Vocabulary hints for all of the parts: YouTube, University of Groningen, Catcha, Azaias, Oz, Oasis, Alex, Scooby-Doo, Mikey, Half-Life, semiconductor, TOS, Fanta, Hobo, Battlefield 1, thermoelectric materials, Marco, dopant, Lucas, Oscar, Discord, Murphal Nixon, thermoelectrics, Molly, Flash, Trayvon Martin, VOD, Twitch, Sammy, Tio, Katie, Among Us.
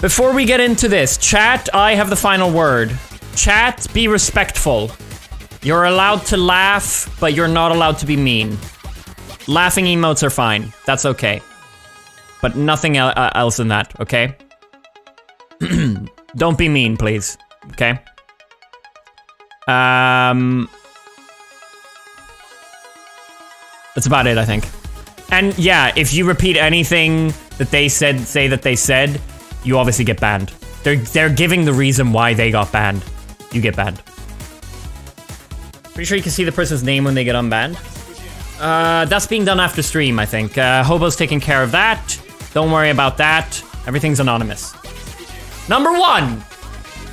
Before we get into this, chat, I have the final word. Chat, be respectful. You're allowed to laugh, but you're not allowed to be mean. Laughing emotes are fine. That's okay. But nothing else than that, okay? Don't be mean, please. Okay? That's about it, I think. And yeah, if you repeat anything that they said, you obviously get banned. They're giving the reason why they got banned. You get banned. Pretty sure you can see the person's name when they get unbanned. That's being done after stream, I think. Hobo's taking care of that. Don't worry about that. Everything's anonymous. Number 1!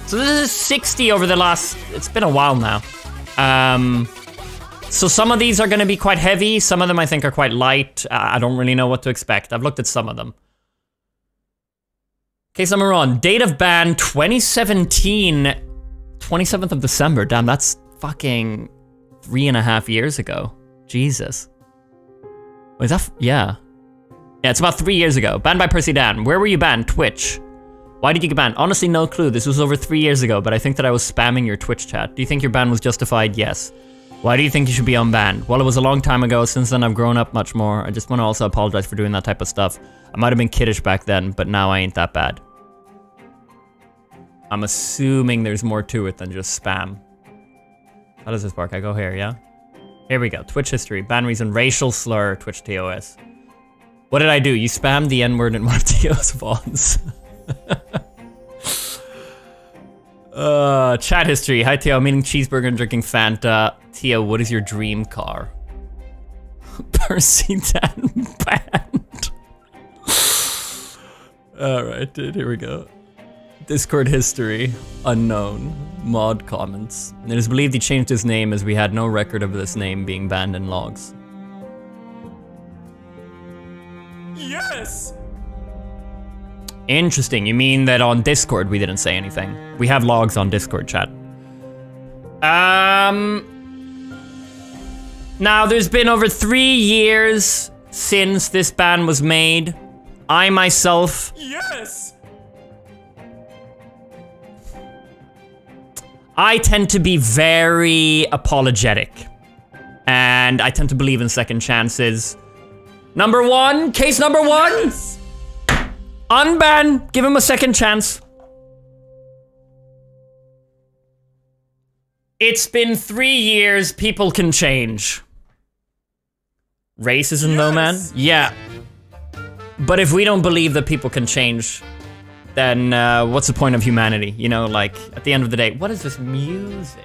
So this is 60 over the last... It's been a while now. So some of these are gonna be quite heavy. Some of them, I think, are quite light. I don't really know what to expect. I've looked at some of them. Case number 1, date of ban 2017, 27th of December. Damn, that's fucking 3.5 years ago. Jesus. Wait, is that, yeah. Yeah, it's about 3 years ago. Banned by Percy Dan. Where were you banned? Twitch. Why did you get banned? Honestly, no clue. This was over 3 years ago, but I think that I was spamming your Twitch chat. Do you think your ban was justified? Yes. Why do you think you should be unbanned? Well, it was a long time ago. Since then, I've grown up much more. I just want to also apologize for doing that type of stuff. I might have been kiddish back then, but now I ain't that bad. I'm assuming there's more to it than just spam. How does this work? I go here, yeah? Here we go. Twitch history. Ban reason. Racial slur. Twitch TOS. What did I do? You spammed the N-word in one of Tio's VODs. Chat history. Hi, Tio. I'm eating cheeseburger and drinking Fanta. Tio, what is your dream car? Percy Dan banned. Alright, dude, here we go. Discord history, unknown, mod comments. It is believed he changed his name as we had no record of this name being banned in logs. Yes! Interesting, you mean that on Discord we didn't say anything. We have logs on Discord chat. Now, there's been over 3 years since this ban was made. I myself... Yes! I tend to be very apologetic. And I tend to believe in second chances. Number 1, case number 1! Yes. Unban! Give him a second chance. It's been 3 years, people can change. Racism, yes. Though, man? Yeah. But if we don't believe that people can change, then what's the point of humanity? You know, like, at the end of the day, what is this music?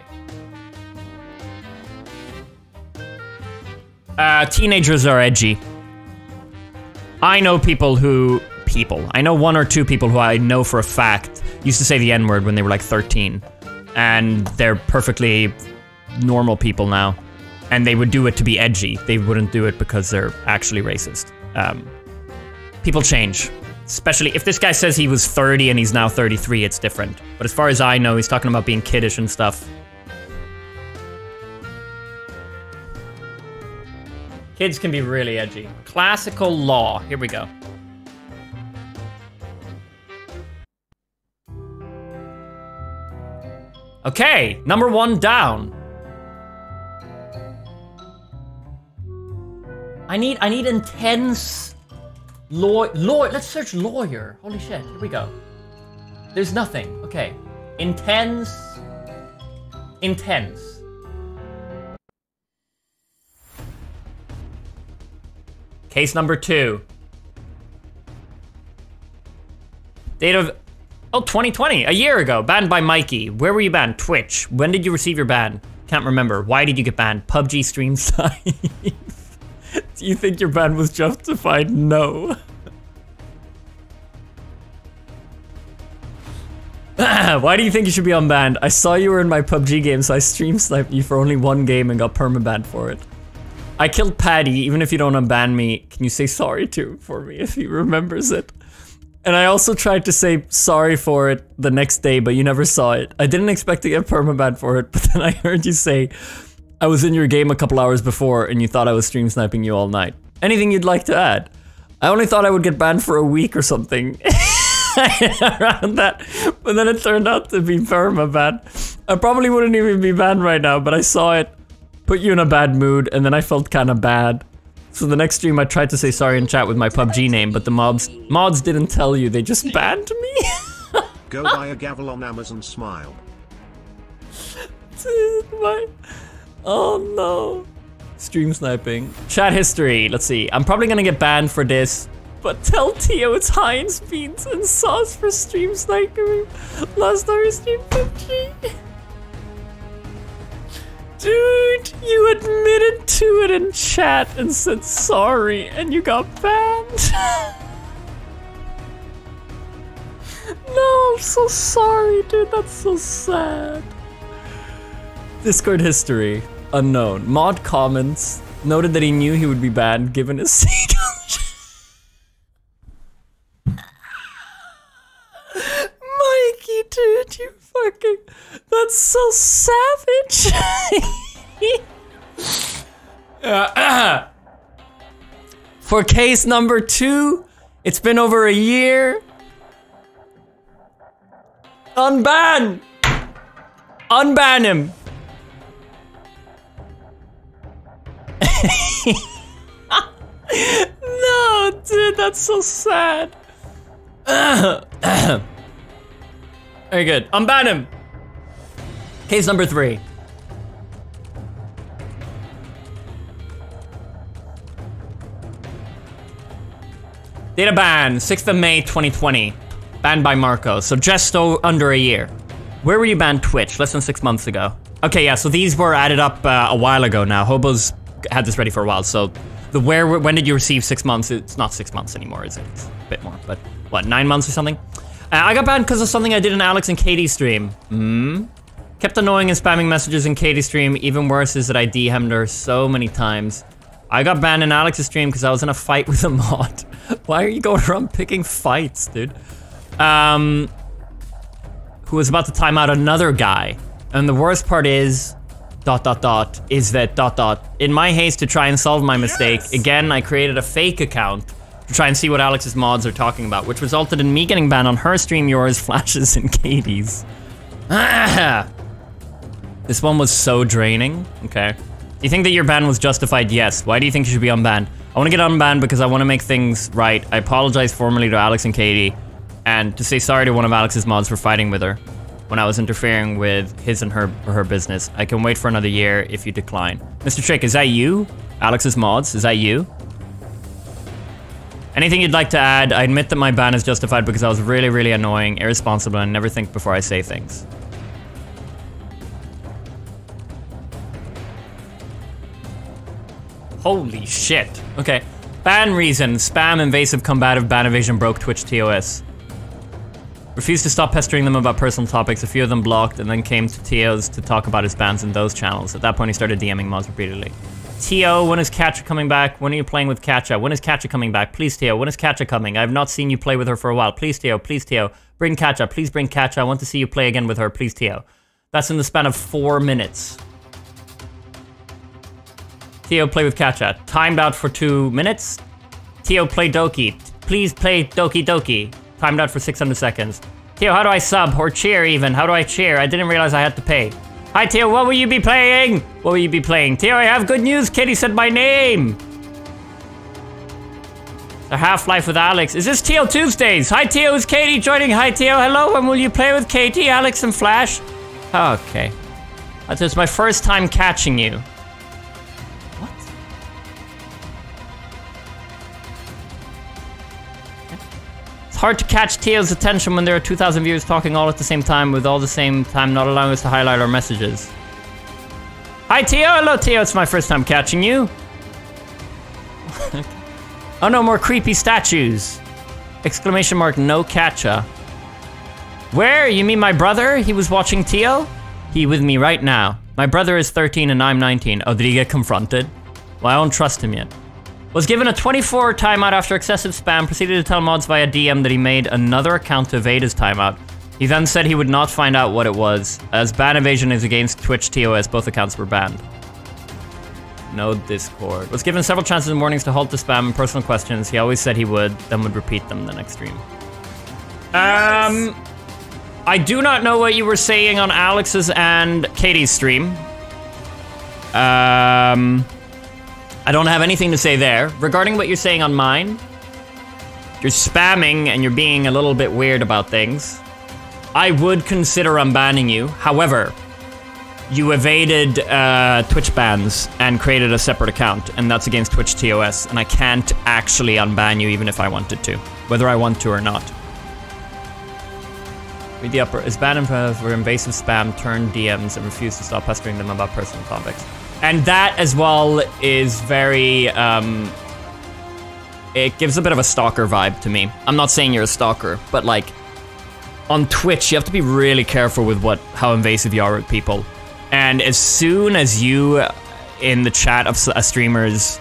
Teenagers are edgy. I know people who... I know 1 or 2 people who I know for a fact used to say the N-word when they were like 13. And they're perfectly normal people now. And they would do it to be edgy. They wouldn't do it because they're actually racist. People change, especially if this guy says he was 30 and he's now 33, it's different. But as far as I know, he's talking about being kiddish and stuff. Kids can be really edgy. Classical law, here we go. Okay, number 1 down. I need intense... Lawyer, let's search lawyer. Holy shit, here we go. There's nothing, okay. Intense. Intense. Case number 2. Date of, 2020, a year ago, banned by Mikey. Where were you banned? Twitch. When did you receive your ban? Can't remember. Why did you get banned? PUBG stream size. Do you think your ban was justified? No. Why do you think you should be unbanned? I saw you were in my PUBG game, so I stream sniped you for only 1 game and got permabanned for it. I killed Patty, even if you don't unban me, can you say sorry to for me if he remembers it? And I also tried to say sorry for it the next day, but you never saw it. I didn't expect to get permabanned for it, but then I heard you say, I was in your game a couple hours before and you thought I was stream sniping you all night. Anything you'd like to add? I only thought I would get banned for a week or something. around that, but then it turned out to be permaban. I probably wouldn't even be banned right now, but I saw it put you in a bad mood, and then I felt kind of bad. So the next stream I tried to say sorry in chat with my PUBG name, but the mods didn't tell you, they just banned me. Go buy a gavel on Amazon, smile. Dude, my... Oh no. Stream sniping. Chat history, let's see. I'm probably gonna get banned for this, but tell Tio it's Heinz beans and sauce for stream sniping. Last time I streamed PUBG. Dude, you admitted to it in chat and said sorry, and you got banned. No, I'm so sorry, dude. That's so sad. Discord history. Unknown. Mod comments. Noted that he knew he would be banned given his seagull. Mikey, dude, you fucking... That's so savage. For case number 2, it's been over a year. Unban! Unban him! No, dude, that's so sad. Very good. Unban him! Case number 3. Data ban, 6th of May, 2020. Banned by Marco, so just under a year. Where were you banned Twitch? Less than 6 months ago. Okay, yeah, so these were added up a while ago now. Hobo's had this ready for a while, so... when did you receive 6 months? It's not 6 months anymore, is it? It's a bit more, but... What, 9 months or something? I got banned because of something I did in Alex and Katie's stream. Hmm? Kept annoying and spamming messages in Katie's stream. Even worse is that I DM'd her so many times. I got banned in Alex's stream because I was in a fight with a mod. Why are you going around picking fights, dude? Who was about to time out another guy. And the worst part is, is that... In my haste to try and solve my mistake, again, I created a fake account to try and see what Alex's mods are talking about, which resulted in me getting banned on her stream, yours, Flash's, and Katie's. This one was so draining. Okay. Do you think that your ban was justified? Yes. Why do you think you should be unbanned? I want to get unbanned because I want to make things right. I apologize formally to Alex and Katie, and to say sorry to one of Alex's mods for fighting with her when I was interfering with his and her business. I can wait for another year if you decline. Mr. Trick, is that you? Alex's mods, is that you? Anything you'd like to add? I admit that my ban is justified because I was really, really annoying, irresponsible, and never think before I say things. Holy shit. Okay. Ban reason, spam, invasive, combative, ban evasion, broke Twitch TOS. Refused to stop pestering them about personal topics, a few of them blocked, and then came to Tio's to talk about his bans in those channels. At that point, he started DMing mods repeatedly. Tio, when is Catcha coming back? When are you playing with Catcha? When is Catcha coming back? Please, Tio, when is Catcha coming? I have not seen you play with her for a while. Please, Tio, please, Tio. Bring Catcha, please bring Catcha. I want to see you play again with her, please, Tio. That's in the span of 4 minutes. Tio, play with Catcha. Timed out for 2 minutes. Tio, play Doki. Please play Doki Doki. Timed out for 600 seconds. Tio, how do I sub or cheer even? How do I cheer? I didn't realize I had to pay. Hi, Tio, what will you be playing? What will you be playing? Tio, I have good news. Katie said my name. The Half-Life with Alex. Is this Tio Tuesdays? Hi, Tio, is Katie joining? Hi, Tio, hello. When will you play with Katie, Alex, and Flash? Okay. That's my first time catching you. Hard to catch Tio's attention when there are 2,000 viewers talking all at the same time, with all the same time not allowing us to highlight our messages. Hi, Tio! Hello, Tio! It's my first time catching you! Oh no, more creepy statues! Exclamation mark, no Catcha. Where? You mean my brother? He was watching Tio? He with me right now. My brother is 13 and I'm 19. Oh, did he get confronted? Well, I don't trust him yet. Was given a 24-hour timeout after excessive spam, proceeded to tell mods via DM that he made another account to evade his timeout. He then said he would not find out what it was, as ban evasion is against Twitch TOS, both accounts were banned. No Discord. Was given several chances and warnings to halt the spam and personal questions. He always said he would, then would repeat them the next stream. I do not know what you were saying on Alex's and Katie's stream. I don't have anything to say there. Regarding what you're saying on mine, you're spamming and you're being a little bit weird about things. I would consider unbanning you. However, you evaded Twitch bans and created a separate account, and that's against Twitch TOS, and I can't actually unban you even if I wanted to, whether I want to or not. Read the upper. Is banned for invasive spam, turned DMs, and refused to stop pestering them about personal topics. And that as well is very, it gives a bit of a stalker vibe to me. I'm not saying you're a stalker, but like, on Twitch, you have to be really careful with how invasive you are with people. And as soon as you, in the chat of a streamer's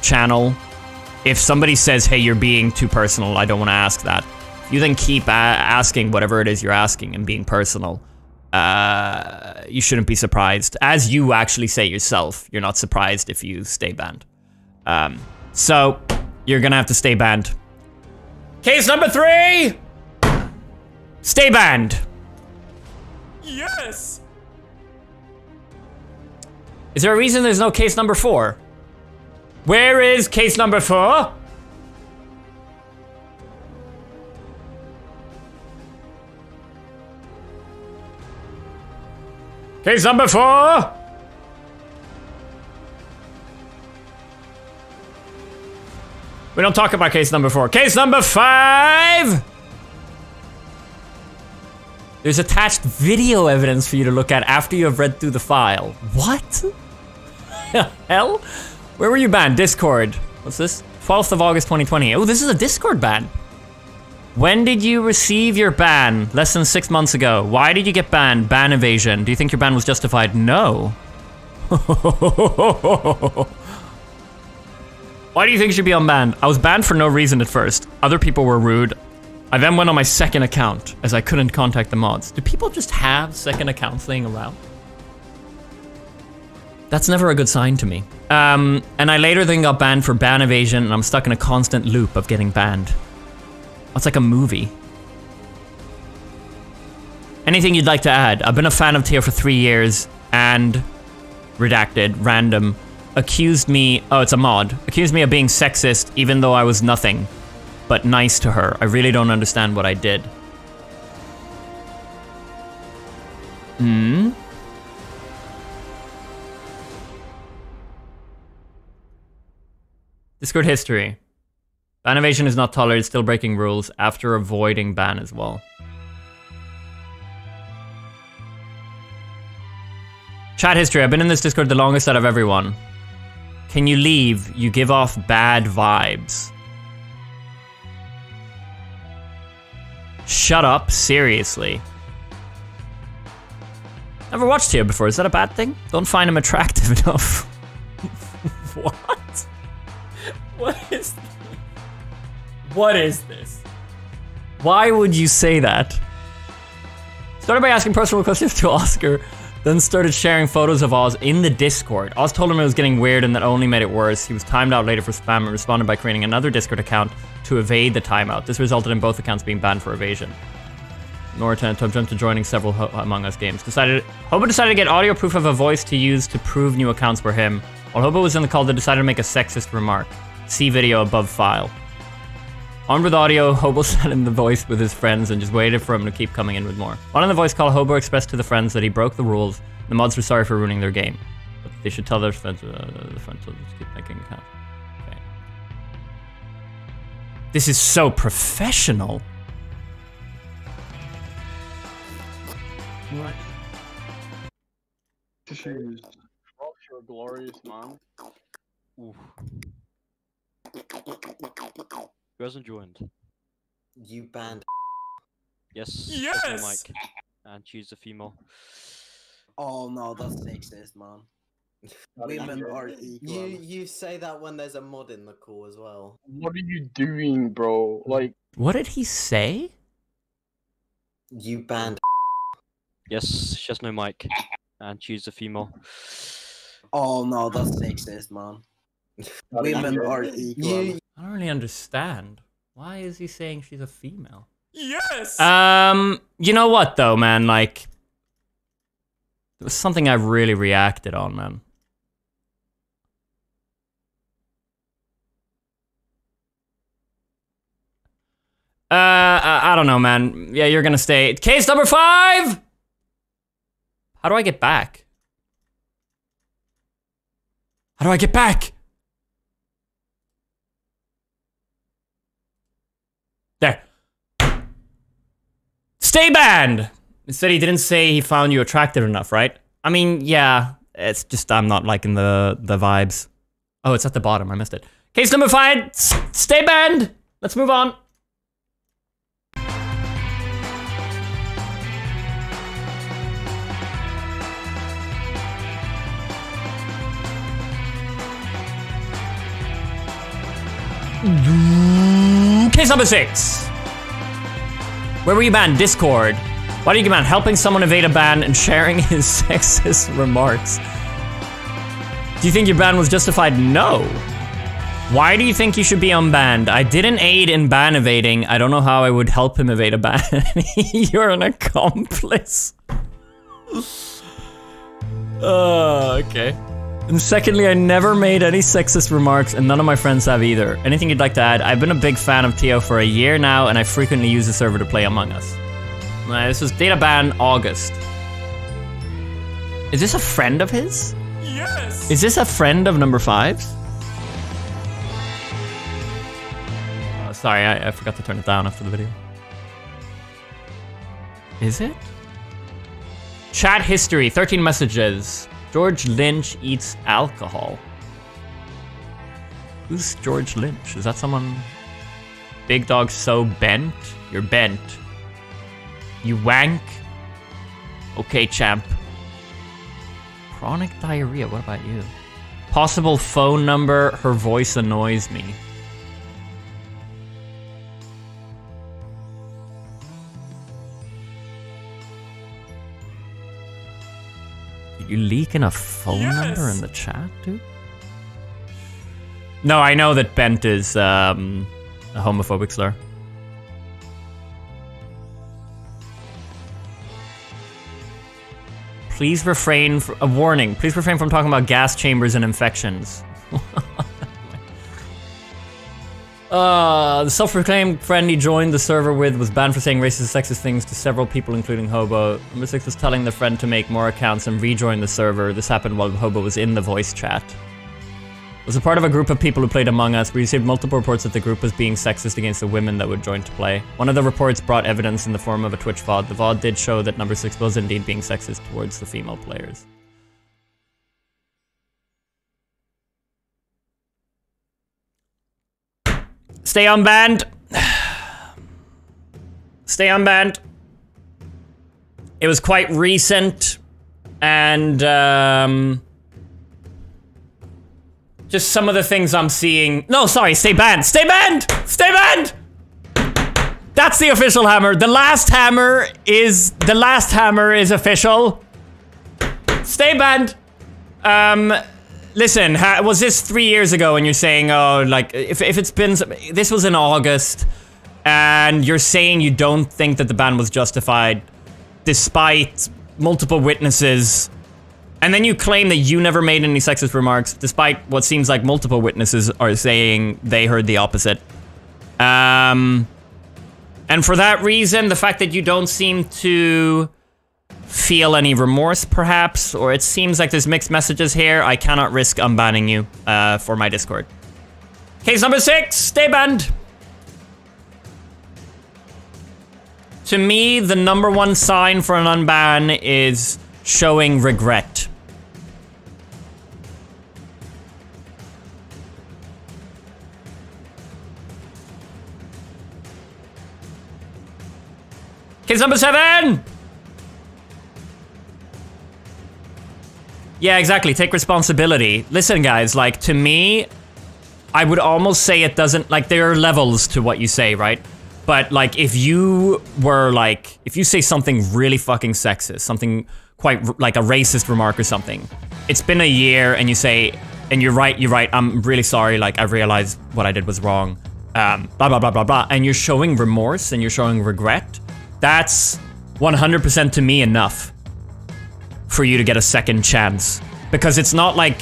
channel, if somebody says, hey, you're being too personal, I don't want to ask that, you then keep asking whatever it is you're asking and being personal. You shouldn't be surprised. As you actually say yourself, you're not surprised if you stay banned. So, you're gonna have to stay banned. Case number 3! Stay banned! Yes! Is there a reason there's no case number 4? Where is case number 4? Case number 4! We don't talk about case number 4. Case number 5! There's attached video evidence for you to look at after you have read through the file. What? Hell? Where were you banned? Discord. What's this? 12th of August 2020. Oh, this is a Discord ban. When did you receive your ban? Less than 6 months ago. Why did you get banned? Ban evasion. Do you think your ban was justified? No. Why do you think you should be unbanned? I was banned for no reason at first. Other people were rude. I then went on my second account, as I couldn't contact the mods. Do people just have second accounts laying around? That's never a good sign to me. And I later then got banned for ban evasion, and I'm stuck in a constant loop of getting banned. It's like a movie. Anything you'd like to add? I've been a fan of Tio for 3 years, and... redacted, random, accused me... oh, it's a mod. Accused me of being sexist, even though I was nothing but nice to her. I really don't understand what I did. Hmm? Discord history. Ban evasion is not tolerated, still breaking rules after avoiding ban as well. Chat history, I've been in this Discord the longest out of everyone. Can you leave? You give off bad vibes. Shut up, seriously. Never watched here before, is that a bad thing? Don't find him attractive enough. What? What is this? What is this? Why would you say that? Started by asking personal questions to Oscar, then started sharing photos of Oz in the Discord. Oz told him it was getting weird and that only made it worse. He was timed out later for spam and responded by creating another Discord account to evade the timeout. This resulted in both accounts being banned for evasion. Norton jumped to joining several Among Us games. Hobo decided to get audio proof of a voice to use to prove new accounts were him. While Hobo was in the call, they decided to make a sexist remark. See video above file. On with audio, Hobo sat in the voice with his friends and just waited for him to keep coming in with more. On the voice call, Hobo expressed to the friends that he broke the rules. The mods were sorry for ruining their game. But they should tell their friends, to just keep making accounts. Okay. This is so professional. What? She is your glorious mom. Oof. Who hasn't joined? You banned. Yes. Yes. Mike. And she's a female. Oh no, that's sexist, man. Women are equal. You say that when there's a mod in the call as well. What are you doing, bro? Like. What did he say? You banned. Yes, she has no mic, and she's a female. Oh no, that's sexist, man. Women are equal. I don't really understand. Why is he saying she's a female? Yes! You know what though, man? Like, it was something I really reacted on, man. I don't know, man. Yeah, you're gonna stay. Case number 5! How do I get back? How do I get back? There. Stay banned! Instead, he didn't say he found you attractive enough, right? I mean, yeah. It's just I'm not liking the vibes. Oh, it's at the bottom. I missed it. Case number 5. Stay banned! Let's move on. Case number 6. Where were you banned? Discord. Why did you get banned? Helping someone evade a ban and sharing his sexist remarks. Do you think your ban was justified? No. Why do you think you should be unbanned? I didn't aid in ban evading. I don't know how I would help him evade a ban. You're an accomplice. Okay. And secondly, I never made any sexist remarks, and none of my friends have either. Anything you'd like to add? I've been a big fan of Tio for a year now, and I frequently use the server to play Among Us. This was data ban August. Is this a friend of his? Yes! Is this a friend of number 5's? Oh, sorry, I forgot to turn it down after the video. Is it? Chat history, 13 messages. George Lynch eats alcohol. Who's George Lynch? Is that someone? Big dog so bent? You're bent. You wank? Okay, champ. Chronic diarrhea, what about you? Possible phone number, her voice annoys me. You leaking a phone number in the chat, dude? No, I know that bent is a homophobic slur. Please refrain from a warning. Please refrain from talking about gas chambers and infections. The self-proclaimed friend he joined the server with was banned for saying racist and sexist things to several people, including Hobo. Number 6 was telling the friend to make more accounts and rejoin the server. This happened while Hobo was in the voice chat. Was a part of a group of people who played Among Us. We received multiple reports that the group was being sexist against the women that would join to play. One of the reports brought evidence in the form of a Twitch VOD. The VOD did show that number 6 was indeed being sexist towards the female players. Stay unbanned. Stay unbanned. It was quite recent and just some of the things I'm seeing. No, sorry, stay banned. Stay banned. Stay banned. That's the official hammer. The last hammer is official. Stay banned. Listen, was this 3 years ago and you're saying, oh, like, if it's been... This was in August, and you're saying you don't think that the ban was justified, despite multiple witnesses, and then you claim that you never made any sexist remarks, despite what seems like multiple witnesses are saying they heard the opposite. And for that reason, the fact that you don't seem to... feel any remorse, perhaps, or it seems like there's mixed messages here. I cannot risk unbanning you for my Discord. Case number 6, stay banned. To me, the number one sign for an unban is showing regret. Case number 7! Yeah, exactly. Take responsibility. Listen, guys, like, to me, I would almost say it doesn't, like, there are levels to what you say, right? But, like, if you were, like, if you say something really fucking sexist, something quite, like, a racist remark or something, it's been a year and you say, and you're right, I'm really sorry, like, I realized what I did was wrong. blah, blah, blah, blah, blah, and you're showing remorse and you're showing regret, that's 100% to me enough for you to get a second chance. Because it's not like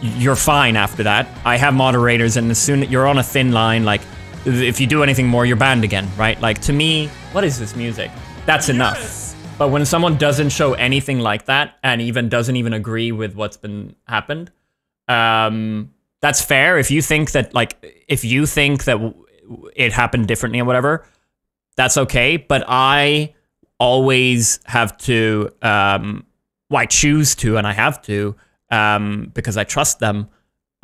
you're fine after that. I have moderators, and as soon as you're on a thin line, like, if you do anything more, you're banned again, right? Like, to me, what is this music? That's enough. Yes. But when someone doesn't show anything like that, and even doesn't even agree with what's been happened, that's fair. If you think that, like, if you think that it happened differently or whatever, that's okay. But I always have to, well, I choose to, and I have to, because I trust them,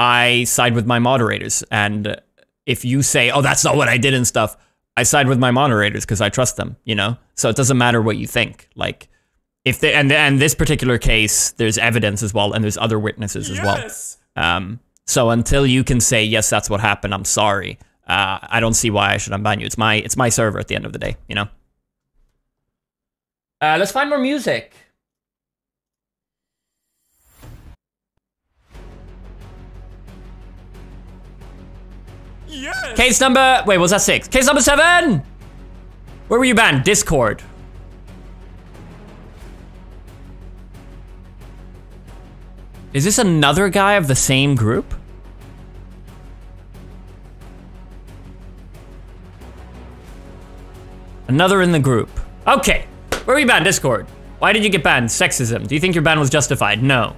I side with my moderators. And if you say, oh, that's not what I did and stuff, I side with my moderators because I trust them, you know? So it doesn't matter what you think. Like, if they, and this particular case, there's evidence as well, and there's other witnesses as yes. well. So until you can say, yes, that's what happened, I'm sorry, I don't see why I should unban you. It's my server at the end of the day, you know? Let's find more music. Yes. Case number, wait, was that 6? Case number 7! Where were you banned? Discord. Is this another guy of the same group? Another in the group. Okay, where were you banned? Discord. Why did you get banned? Sexism. Do you think your ban was justified? No.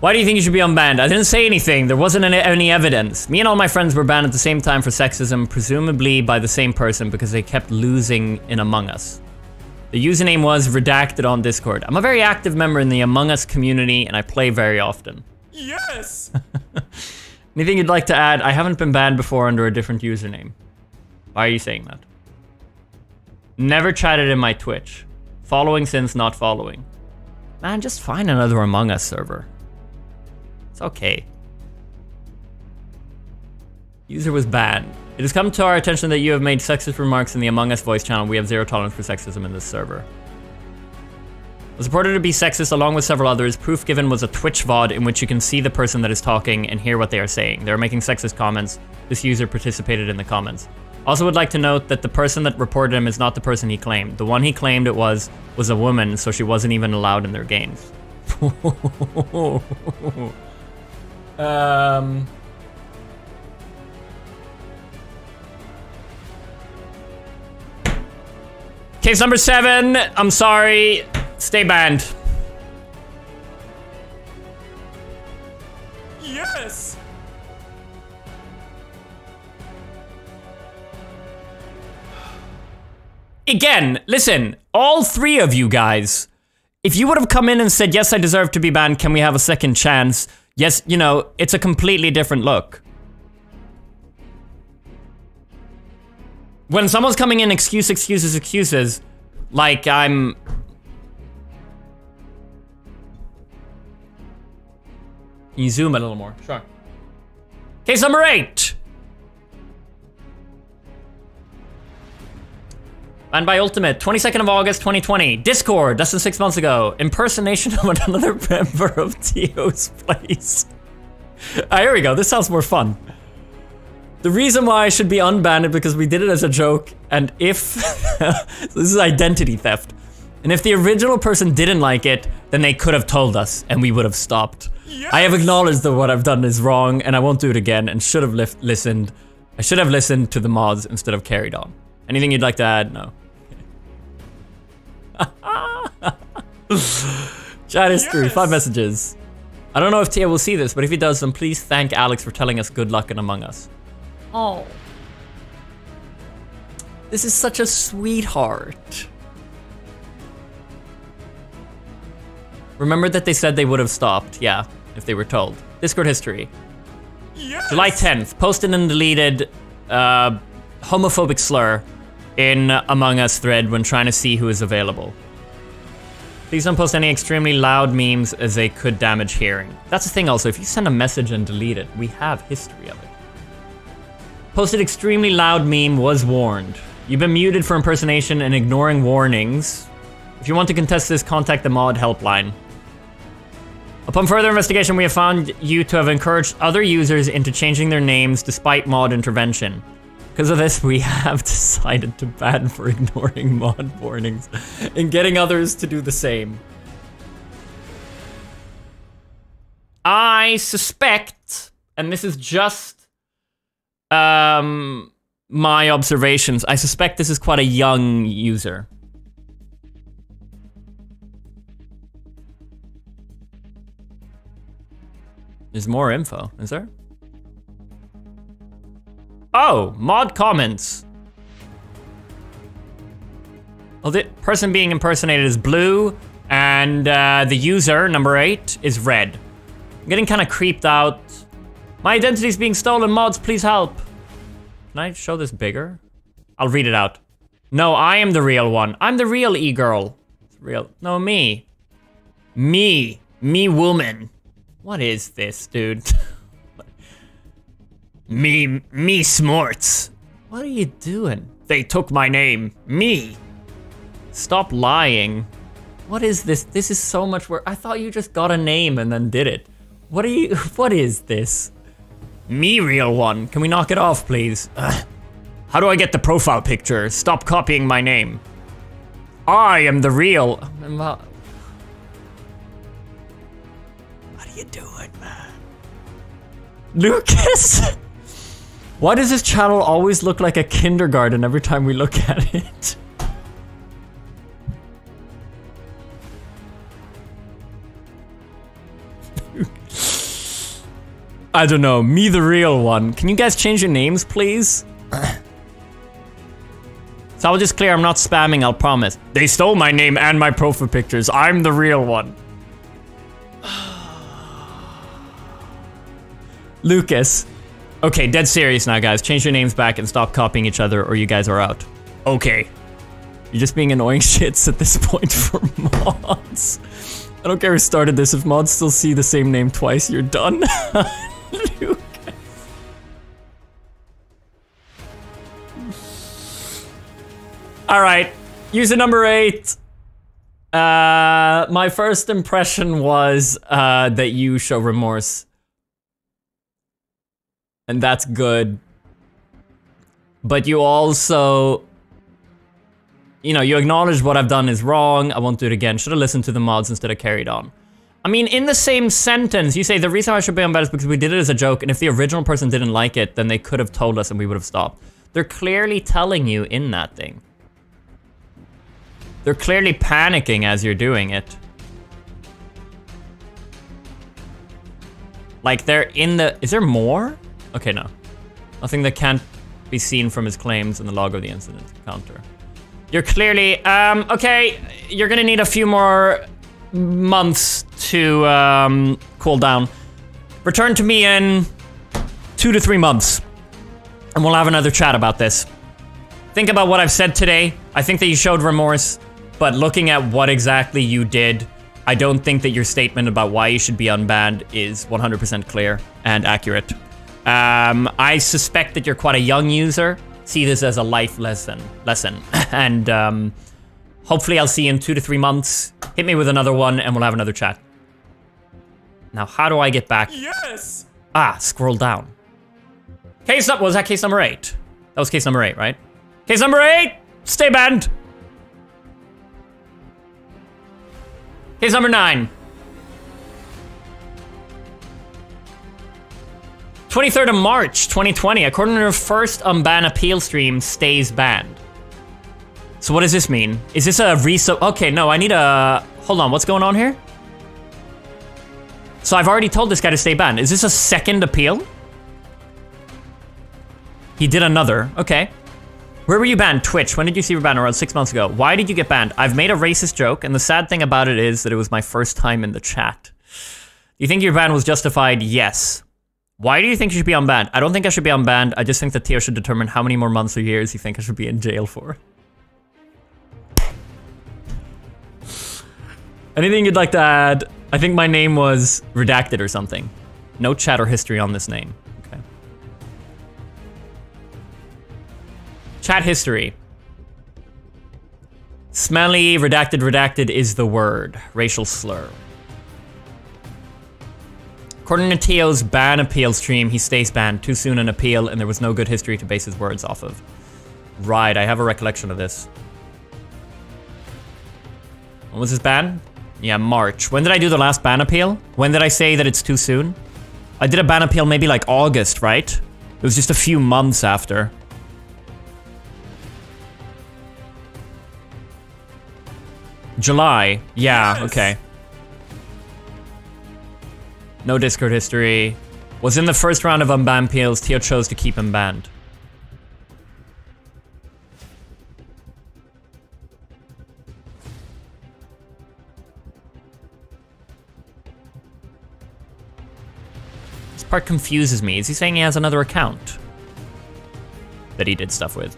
Why do you think you should be unbanned? I didn't say anything. There wasn't any evidence. Me and all my friends were banned at the same time for sexism, presumably by the same person because they kept losing in Among Us. The username was redacted on Discord. I'm a very active member in the Among Us community and I play very often. Yes! Anything you'd like to add? I haven't been banned before under a different username. Why are you saying that? Never chatted in my Twitch. Following since not following. Man, just find another Among Us server. It's okay. User was banned. It has come to our attention that you have made sexist remarks in the Among Us voice channel. We have zero tolerance for sexism in this server. Was reported to be sexist along with several others. Proof given was a Twitch VOD in which you can see the person that is talking and hear what they are saying. They are making sexist comments. This user participated in the comments. Also would like to note that the person that reported him is not the person he claimed. The one he claimed it was a woman, so she wasn't even allowed in their games. Case number 7, I'm sorry, stay banned. Yes. Again, listen, all three of you guys, if you would have come in and said, yes, I deserve to be banned, can we have a second chance? Yes, you know, it's a completely different look. When someone's coming in, excuses, like I'm... You zoom a little more, sure. Case number 8. And by Ultimate, 22nd of August, 2020. Discord, less than 6 months ago. Impersonation of another member of Tio's place. Ah, here we go, this sounds more fun. The reason why I should be unbanned is because we did it as a joke, and if... this is identity theft. And if the original person didn't like it, then they could have told us, and we would have stopped. Yes. I have acknowledged that what I've done is wrong, and I won't do it again, and should have listened. I should have listened to the mods instead of carried on. Anything you'd like to add? No. Chat history, 5 messages. I don't know if Tia will see this, but if he does, then please thank Alex for telling us good luck in Among Us. Oh. This is such a sweetheart. Remember that they said they would have stopped, yeah, if they were told. Discord history. Yes. July 10th, posted and deleted homophobic slur in Among Us thread when trying to see who is available. Please don't post any extremely loud memes as they could damage hearing. That's the thing also, if you send a message and delete it, we have history of it. Posted extremely loud meme, was warned. You've been muted for impersonation and ignoring warnings. If you want to contest this, contact the mod helpline. Upon further investigation, we have found you to have encouraged other users into changing their names despite mod intervention. Because of this, we have decided to ban for ignoring mod warnings and getting others to do the same. I suspect, and this is just my observations, I suspect this is quite a young user. There's more info, is there? Oh, mod comments. Well, the person being impersonated is blue, and the user, number 8, is red. I'm getting kind of creeped out. My identity's being stolen, mods, please help. Can I show this bigger? I'll read it out. No, I am the real one. I'm the real e-girl. It's real. No, me. Me. Me woman. What is this, dude? me smorts. What are you doing? They took my name. Me. Stop lying. What is this? This is so much worse. I thought you just got a name and then did it. What are you? What is this? Me real one. Can we knock it off, please? Ugh. How do I get the profile picture? Stop copying my name. I am the real. You doing, man? Lucas? Why does this channel always look like a kindergarten every time we look at it? I don't know, me the real one. Can you guys change your names, please? So I'll just clear, I'm not spamming, I'll promise. They stole my name and my profile pictures. I'm the real one. Lucas. Okay, dead serious now, guys. Change your names back and stop copying each other or you guys are out. Okay. You're just being annoying shits at this point for mods. I don't care who started this. If mods still see the same name twice, you're done. Lucas. All right. User number 8. My first impression was that you show remorse. And that's good. But you also, you know, you acknowledge what I've done is wrong. I won't do it again. Should have listened to the mods instead of carried on. I mean, in the same sentence, you say the reason I should be on bed is because we did it as a joke. And if the original person didn't like it, then they could have told us and we would have stopped. They're clearly telling you in that thing. They're clearly panicking as you're doing it. Like they're in the, is there more? Okay, no. Nothing that can't be seen from his claims in the log of the incident counter. You're clearly, okay, you're gonna need a few more months to cool down. Return to me in 2 to 3 months, and we'll have another chat about this. Think about what I've said today. I think that you showed remorse, but looking at what exactly you did, I don't think that your statement about why you should be unbanned is 100% clear and accurate. I suspect that you're quite a young user. See this as a life lesson. And hopefully I'll see you in 2 to 3 months. Hit me with another one and we'll have another chat. Now, how do I get back? Yes! Ah, scroll down. Case up, was that case number 8? That was case number 8, right? Case number 8, stay banned. Case number 9. 23rd of March, 2020, according to her first unban appeal stream, stays banned. So what does this mean? Is this a resub? Okay, no, I need a, hold on, what's going on here? So I've already told this guy to stay banned. Is this a second appeal? He did another, okay. Where were you banned? Twitch, when did you see you were banned? Around 6 months ago. Why did you get banned? I've made a racist joke, and the sad thing about it is that it was my first time in the chat. You think your ban was justified? Yes. Why do you think you should be unbanned? I don't think I should be unbanned. I just think that Tio should determine how many more months or years you think I should be in jail for. Anything you'd like to add? I think my name was redacted or something. No chat or history on this name. Okay. Chat history. Smelly, redacted, redacted is the word. Racial slur. According to Tio's ban appeal stream, he stays banned. Too soon an appeal, and there was no good history to base his words off of. Right, I have a recollection of this. When was his ban? Yeah, March. When did I do the last ban appeal? When did I say that it's too soon? I did a ban appeal maybe like August, right? It was just a few months after. July. Yeah, yes. Okay. No Discord history. Was in the first round of unban appeals, Tio chose to keep him banned. This part confuses me. Is he saying he has another account that he did stuff with?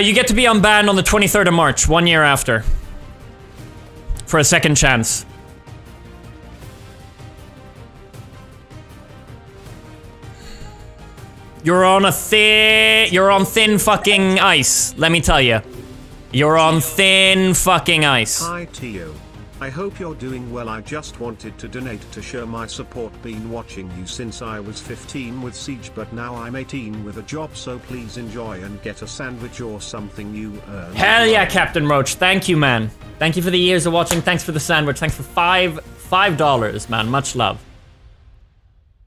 You get to be unbanned on the 23rd of March, 1 year after. For a second chance. You're on a thin fucking ice, let me tell you. You're on thin fucking ice. Hi Tio. I hope you're doing well. I just wanted to donate to show my support. Been watching you since I was 15 with Siege, but now I'm 18 with a job, so please enjoy and get a sandwich or something you earn. Hell yeah, Captain Roach. Thank you, man. Thank you for the years of watching. Thanks for the sandwich. Thanks for $5, man. Much love.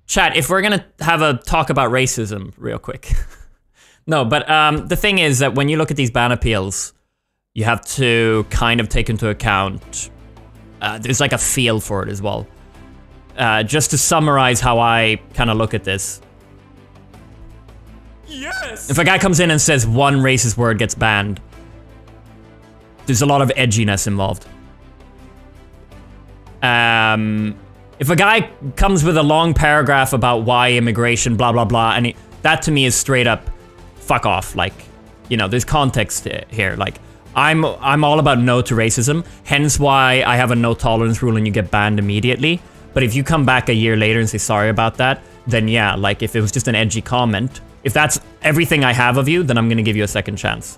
Chat, if we're gonna have a talk about racism real quick. No, but the thing is that when you look at these ban appeals, you have to kind of take into account... there's like a feel for it as well. Just to summarize how I kind of look at this. Yes. If a guy comes in and says one racist word gets banned, there's a lot of edginess involved. If a guy comes with a long paragraph about why immigration, blah, blah, blah, and that to me is straight up fuck off. Like, you know, there's context here. Like, I'm all about no to racism, hence why I have a no tolerance rule and you get banned immediately. But if you come back a year later and say sorry about that, then yeah, like if it was just an edgy comment, if that's everything I have of you, then I'm gonna give you a second chance.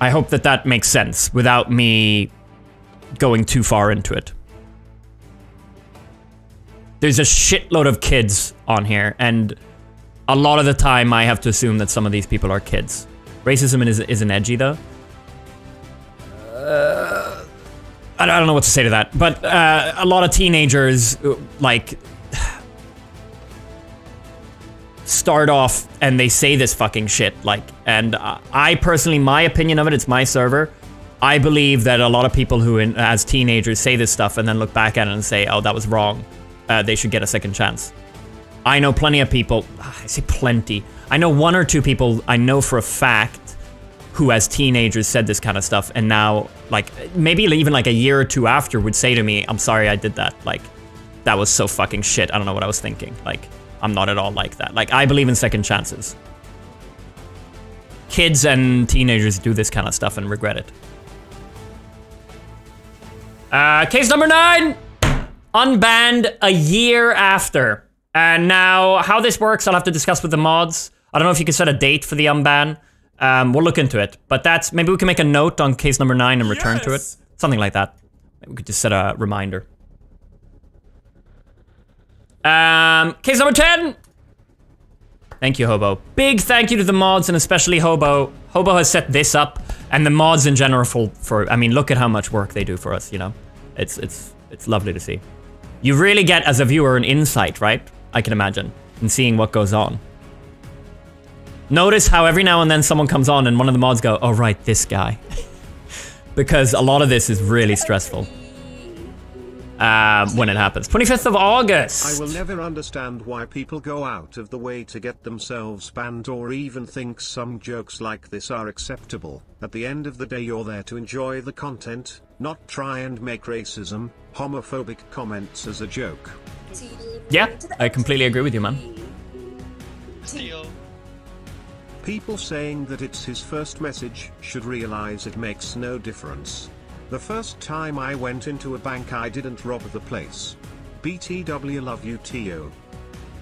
I hope that that makes sense without me going too far into it. There's a shitload of kids on here, and a lot of the time, I have to assume that some of these people are kids. Racism isn't edgy, though. I don't know what to say to that, but a lot of teenagers, like, start off and they say this fucking shit, like, and I personally, my opinion of it, it's my server, I believe that a lot of people who, as teenagers, say this stuff and then look back at it and say, oh, that was wrong, they should get a second chance. I know plenty of people, I say plenty, I know one or two people I know for a fact who as teenagers said this kind of stuff and now, like, maybe even like a year or two after would say to me, I'm sorry I did that, like, that was so fucking shit, I don't know what I was thinking, like, I'm not at all like that. Like, I believe in second chances. Kids and teenagers do this kind of stuff and regret it. Case number 9! Unbanned a year after. And now, how this works, I'll have to discuss with the mods. I don't know if you can set a date for the unban. We'll look into it. But that's, maybe we can make a note on case number 9 and return to it. Something like that. Maybe we could just set a reminder. Case number 10! Thank you, Hobo. Big thank you to the mods, and especially Hobo. Hobo has set this up, and the mods in general for I mean, look at how much work they do for us, you know? It's lovely to see. You really get, as a viewer, an insight, right? I can imagine, and seeing what goes on. Notice how every now and then someone comes on and one of the mods go, oh right, this guy. Because a lot of this is really stressful. When it happens. 25th of August! I will never understand why people go out of the way to get themselves banned or even think some jokes like this are acceptable. At the end of the day you're there to enjoy the content, not try and make racism, homophobic comments as a joke. Yeah, I completely agree with you, man. People saying that it's his first message should realize it makes no difference. The first time I went into a bank, I didn't rob the place. BTW, love you, Tio.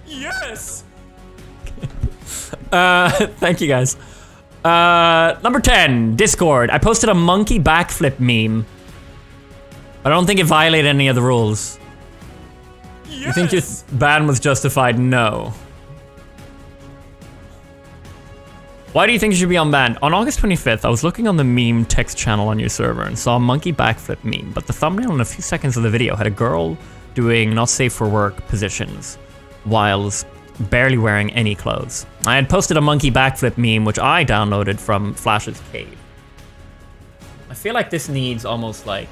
Yes! Thank you, guys. Number 10, Discord. I posted a monkey backflip meme. I don't think it violated any of the rules. Yes. You think your ban was justified? No. Why do you think you should be unbanned? On August 25th, I was looking on the meme text channel on your server and saw a monkey backflip meme, but the thumbnail in a few seconds of the video had a girl doing not safe for work positions whilst barely wearing any clothes. I had posted a monkey backflip meme, which I downloaded from Flash's cave. I feel like this needs almost like...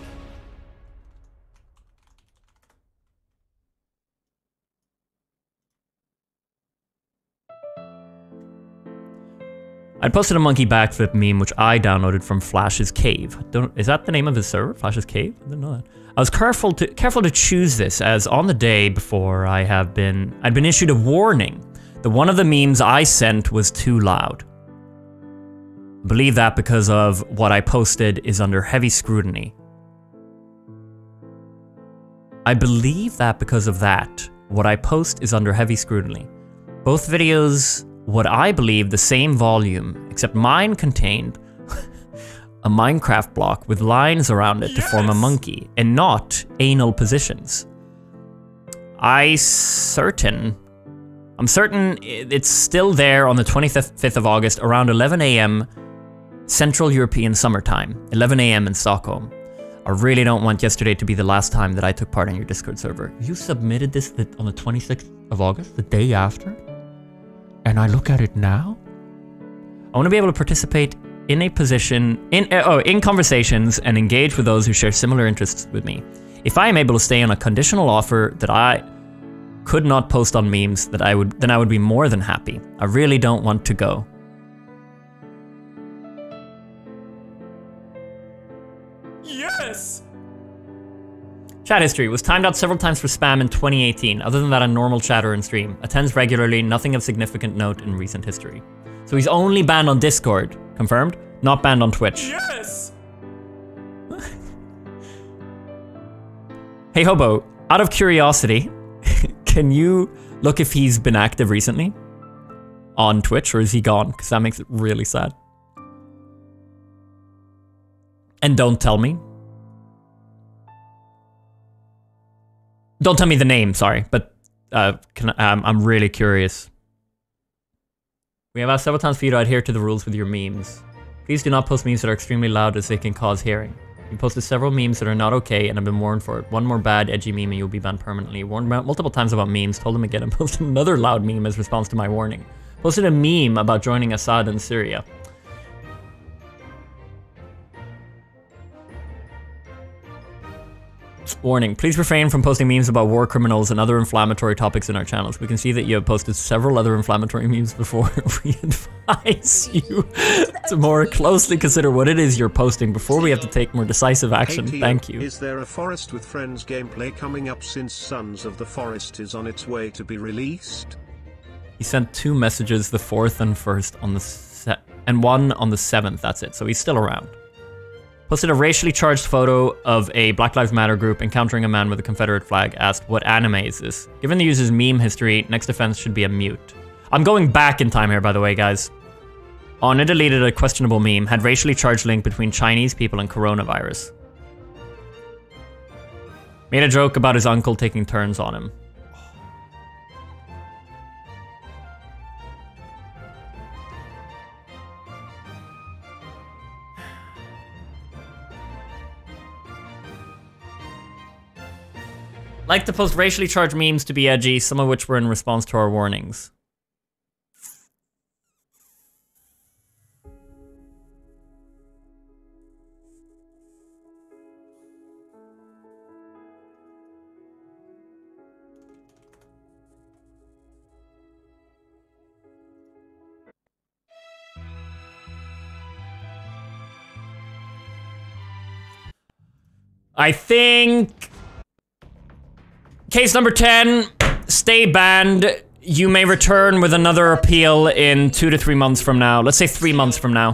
I posted a monkey backflip meme which I downloaded from Flash's cave. Is that the name of his server? Flash's cave? I didn't know that. I was careful to choose this, as on the day before I'd been issued a warning that one of the memes I sent was too loud. I believe that because of what I posted is under heavy scrutiny. I believe that because of that, what I post is under heavy scrutiny. Both videos. What I believe the same volume, except mine contained a Minecraft block with lines around it. Yes. To form a monkey, and not anal positions. I'm certain it's still there on the 25th of August around 11 AM Central European summertime, 11 AM in Stockholm. I really don't want yesterday to be the last time that I took part in your Discord server. You submitted this on the 26th of August, the day after? And I look at it now? I want to be able to participate in a position, in conversations and engage with those who share similar interests with me. If I am able to stay on a conditional offer that I could not post on memes, then I would be more than happy. I really don't want to go. Yes! Chat history. Was timed out several times for spam in 2018. Other than that, a normal chatter and stream. Attends regularly, nothing of significant note in recent history. So he's only banned on Discord. Confirmed? Not banned on Twitch. Yes! Hey Hobo, out of curiosity, can you look if he's been active recently? On Twitch, or is he gone? Because that makes it really sad. And don't tell me. Don't tell me the name, sorry, but I'm really curious. We have asked several times for you to adhere to the rules with your memes. Please do not post memes that are extremely loud, as they can cause hearing. You posted several memes that are not okay, and I've been warned for it. One more bad, edgy meme and you'll be banned permanently. Warned multiple times about memes, told him again, and posted another loud meme as response to my warning. Posted a meme about joining Assad in Syria. Warning, please refrain from posting memes about war criminals and other inflammatory topics in our channels. We can see that you have posted several other inflammatory memes before. We advise you to more closely consider what it is you're posting before we have to take more decisive action. Hey, Tio, thank you. Is there a Forest with Friends gameplay coming up, since Sons of the Forest is on its way to be released? He sent two messages, the 4th and 1st, on the and one on the 7th, that's it, so he's still around. Posted a racially charged photo of a Black Lives Matter group encountering a man with a Confederate flag, asked, what anime is this? Given the user's meme history, next offense should be a mute. I'm going back in time here, by the way, guys. Ona deleted a questionable meme, had racially charged link between Chinese people and coronavirus. Made a joke about his uncle taking turns on him. Like to post racially charged memes to be edgy, some of which were in response to our warnings. I think... Case number 10, stay banned. You may return with another appeal in 2 to 3 months from now. Let's say 3 months from now.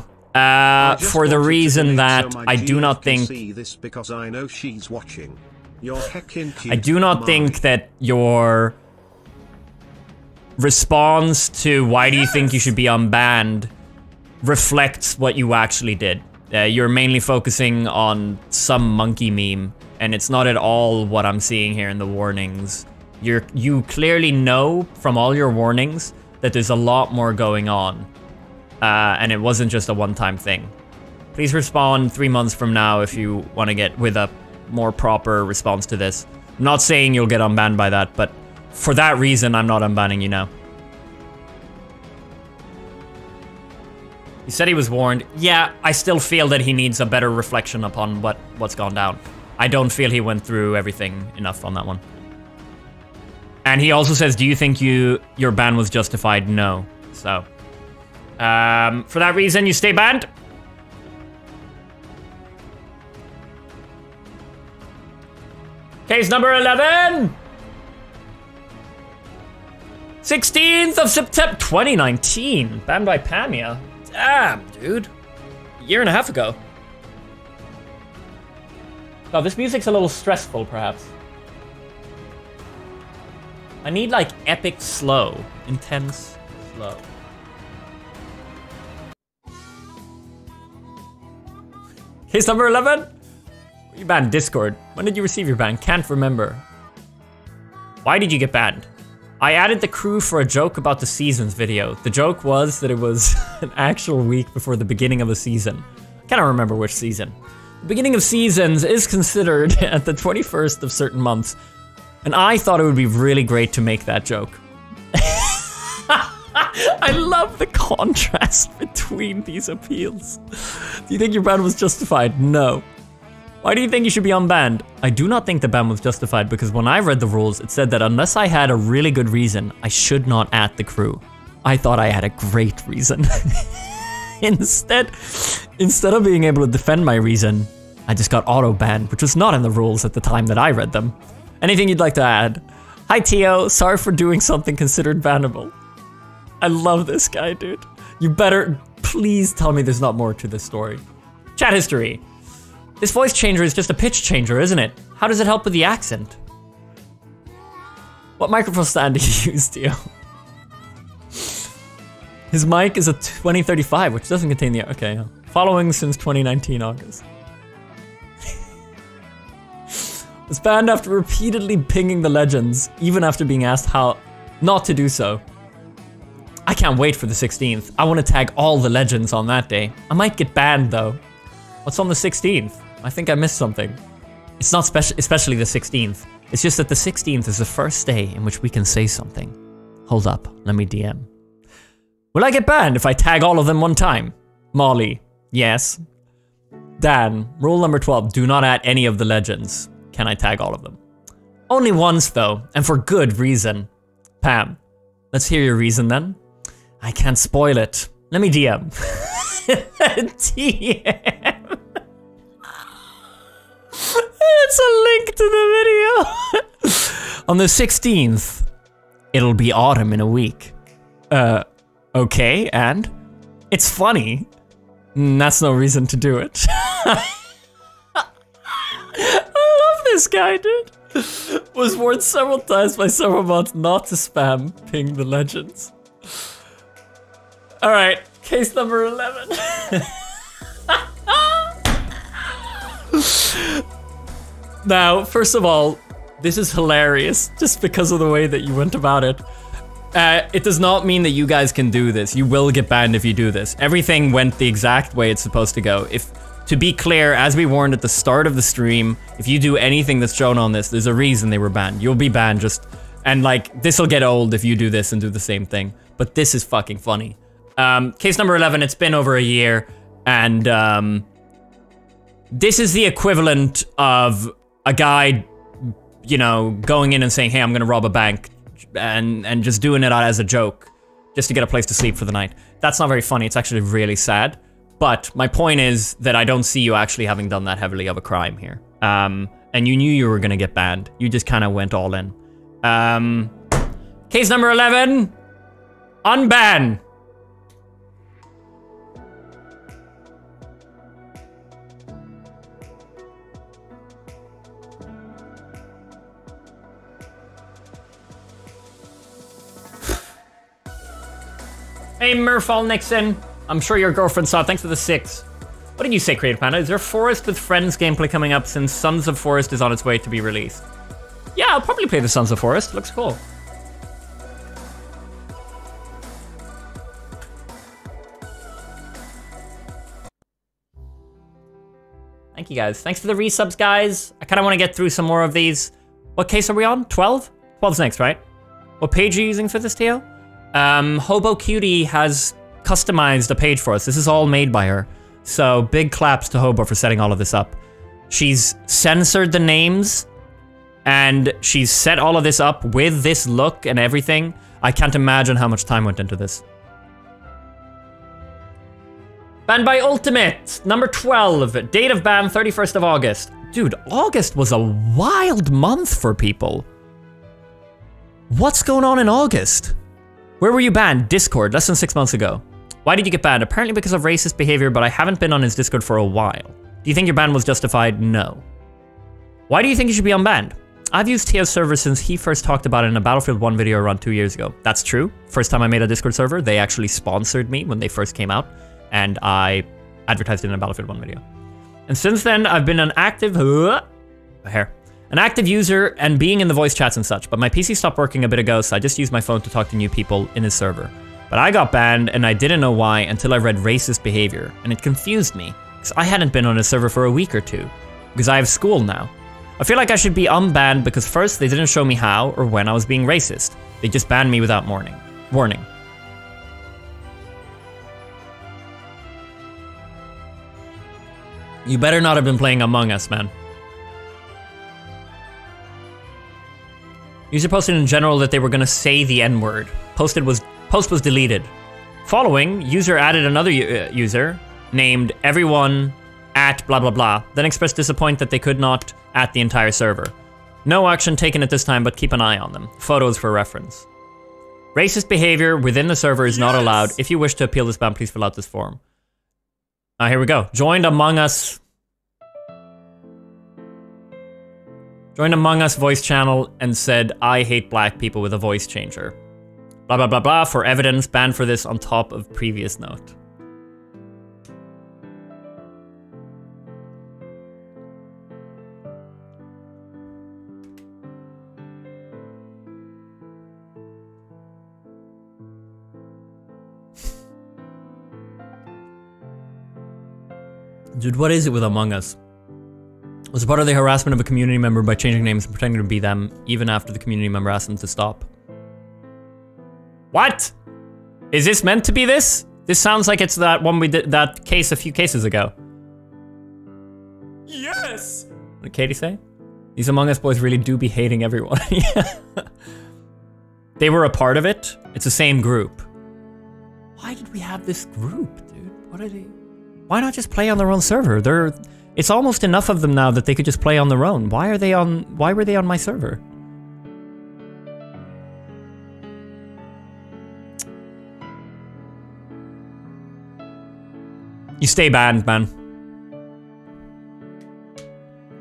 For the reason that I do not think... I do not think that your response to why do you think you should be unbanned reflects what you actually did. You're mainly focusing on some monkey meme, and it's not at all what I'm seeing here in the warnings. You clearly know from all your warnings that there's a lot more going on, and it wasn't just a one-time thing. Please respond 3 months from now if you want to get with a more proper response to this. I'm not saying you'll get unbanned by that, but for that reason, I'm not unbanning you now. He said he was warned. Yeah, I still feel that he needs a better reflection upon what's gone down. I don't feel he went through everything enough on that one. And he also says, do you think your ban was justified? No. So, for that reason, you stay banned. Case number 11! 16th of September 2019. Banned by Pamia. Damn, dude. A year and a half ago. Oh, this music's a little stressful, perhaps. I need, like, epic slow. Intense slow. Case number 11? You banned Discord. When did you receive your ban? Can't remember. Why did you get banned? I added the crew for a joke about the seasons video. The joke was that it was an actual week before the beginning of a season. I cannot remember which season. The beginning of seasons is considered at the 21st of certain months, and I thought it would be really great to make that joke. I love the contrast between these appeals. Do you think your ban was justified? No. Why do you think you should be unbanned? I do not think the ban was justified because when I read the rules, it said that unless I had a really good reason, I should not add the crew. I thought I had a great reason. Instead of being able to defend my reason, I just got auto-banned, which was not in the rules at the time that I read them. Anything you'd like to add? Hi, Tio. Sorry for doing something considered bannable. I love this guy, dude. You better please tell me there's not more to this story. Chat history. This voice changer is just a pitch changer, isn't it? How does it help with the accent? What microphone stand do you use, Tio? His mic is a 2035, which doesn't contain the... Okay, following since 2019 August. Was banned after repeatedly pinging the legends, even after being asked how not to do so. I can't wait for the 16th. I want to tag all the legends on that day. I might get banned, though. What's on the 16th? I think I missed something. It's not especially the 16th. It's just that the 16th is the first day in which we can say something. Hold up, let me DM. Will I get banned if I tag all of them one time? Molly, yes. Dan, rule number 12, do not add any of the legends. Can I tag all of them? Only once though, and for good reason. Pam, let's hear your reason then. I can't spoil it. Let me DM. DM. It's a link to the video. On the 16th, it'll be autumn in a week. Okay, and? It's funny. That's no reason to do it. I love this guy, dude. Was warned several times by several mods not to spam ping the legends. All right, case number 11. Now, first of all, this is hilarious just because of the way that you went about it. It does not mean that you guys can do this. You will get banned if you do this. Everything went the exact way it's supposed to go. If, to be clear, as we warned at the start of the stream, if you do anything that's shown on this, there's a reason they were banned. You'll be banned just, and like, this'll get old if you do this and do the same thing. But this is fucking funny. Case number 11, it's been over a year, and this is the equivalent of a guy, you know, going in and saying, hey, I'm gonna rob a bank, and just doing it as a joke, just to get a place to sleep for the night. That's not very funny, it's actually really sad. But my point is that I don't see you actually having done that heavily of a crime here. And you knew you were gonna get banned. You just kind of went all in. Case number 11, unban. Hey, Murphal Nixon. I'm sure your girlfriend saw it. Thanks for the 6. What did you say, Creative Panda? Is there Forest with Friends gameplay coming up since Sons of Forest is on its way to be released? Yeah, I'll probably play the Sons of Forest. Looks cool. Thank you guys. Thanks for the resubs, guys. I kind of want to get through some more of these. What case are we on? 12? 12's next, right? What page are you using for this, Tio? Hobo Cutie has customized a page for us. This is all made by her. So big claps to Hobo for setting all of this up. She's censored the names and she's set all of this up with this look and everything. I can't imagine how much time went into this. Ban by Ultimate, number 12. Date of ban, 31st of August. Dude, August was a wild month for people. What's going on in August? Where were you banned? Discord, less than 6 months ago. Why did you get banned? Apparently because of racist behavior, but I haven't been on his Discord for a while. Do you think your ban was justified? No. Why do you think you should be unbanned? I've used Tio's server since he first talked about it in a Battlefield 1 video around 2 years ago. That's true. First time I made a Discord server, they actually sponsored me when they first came out, and I advertised it in a Battlefield 1 video. And since then, I've been an active... an active user and being in the voice chats and such, but my PC stopped working a bit ago, so I just used my phone to talk to new people in his server. But I got banned, and I didn't know why until I read racist behavior, and it confused me, because I hadn't been on his server for a week or two, because I have school now. I feel like I should be unbanned because first, they didn't show me how or when I was being racist. They just banned me without warning. You better not have been playing Among Us, man. User posted in general that they were gonna say the N-word. Post was deleted. Following, user added another user named everyone at blah blah blah, then expressed disappointment that they could not at the entire server. No action taken at this time, but keep an eye on them. Photos for reference. Racist behavior within the server is not allowed. If you wish to appeal this ban, please fill out this form. Here we go. Joined Among Us voice channel and said, I hate black people with a voice changer. Blah, blah, blah, blah, for evidence, banned for this on top of previous note. Dude, what is it with Among Us? Was part of the harassment of a community member by changing names and pretending to be them, even after the community member asked them to stop. What? Is this meant to be this? This sounds like it's that one we did, that case a few cases ago. Yes! What did Katie say? These Among Us boys really do be hating everyone. Yeah. They were a part of it. It's the same group. Why did we have this group, dude? What are they? Why not just play on their own server? It's almost enough of them now that they could just play on their own. Why were they on my server? You stay banned, man.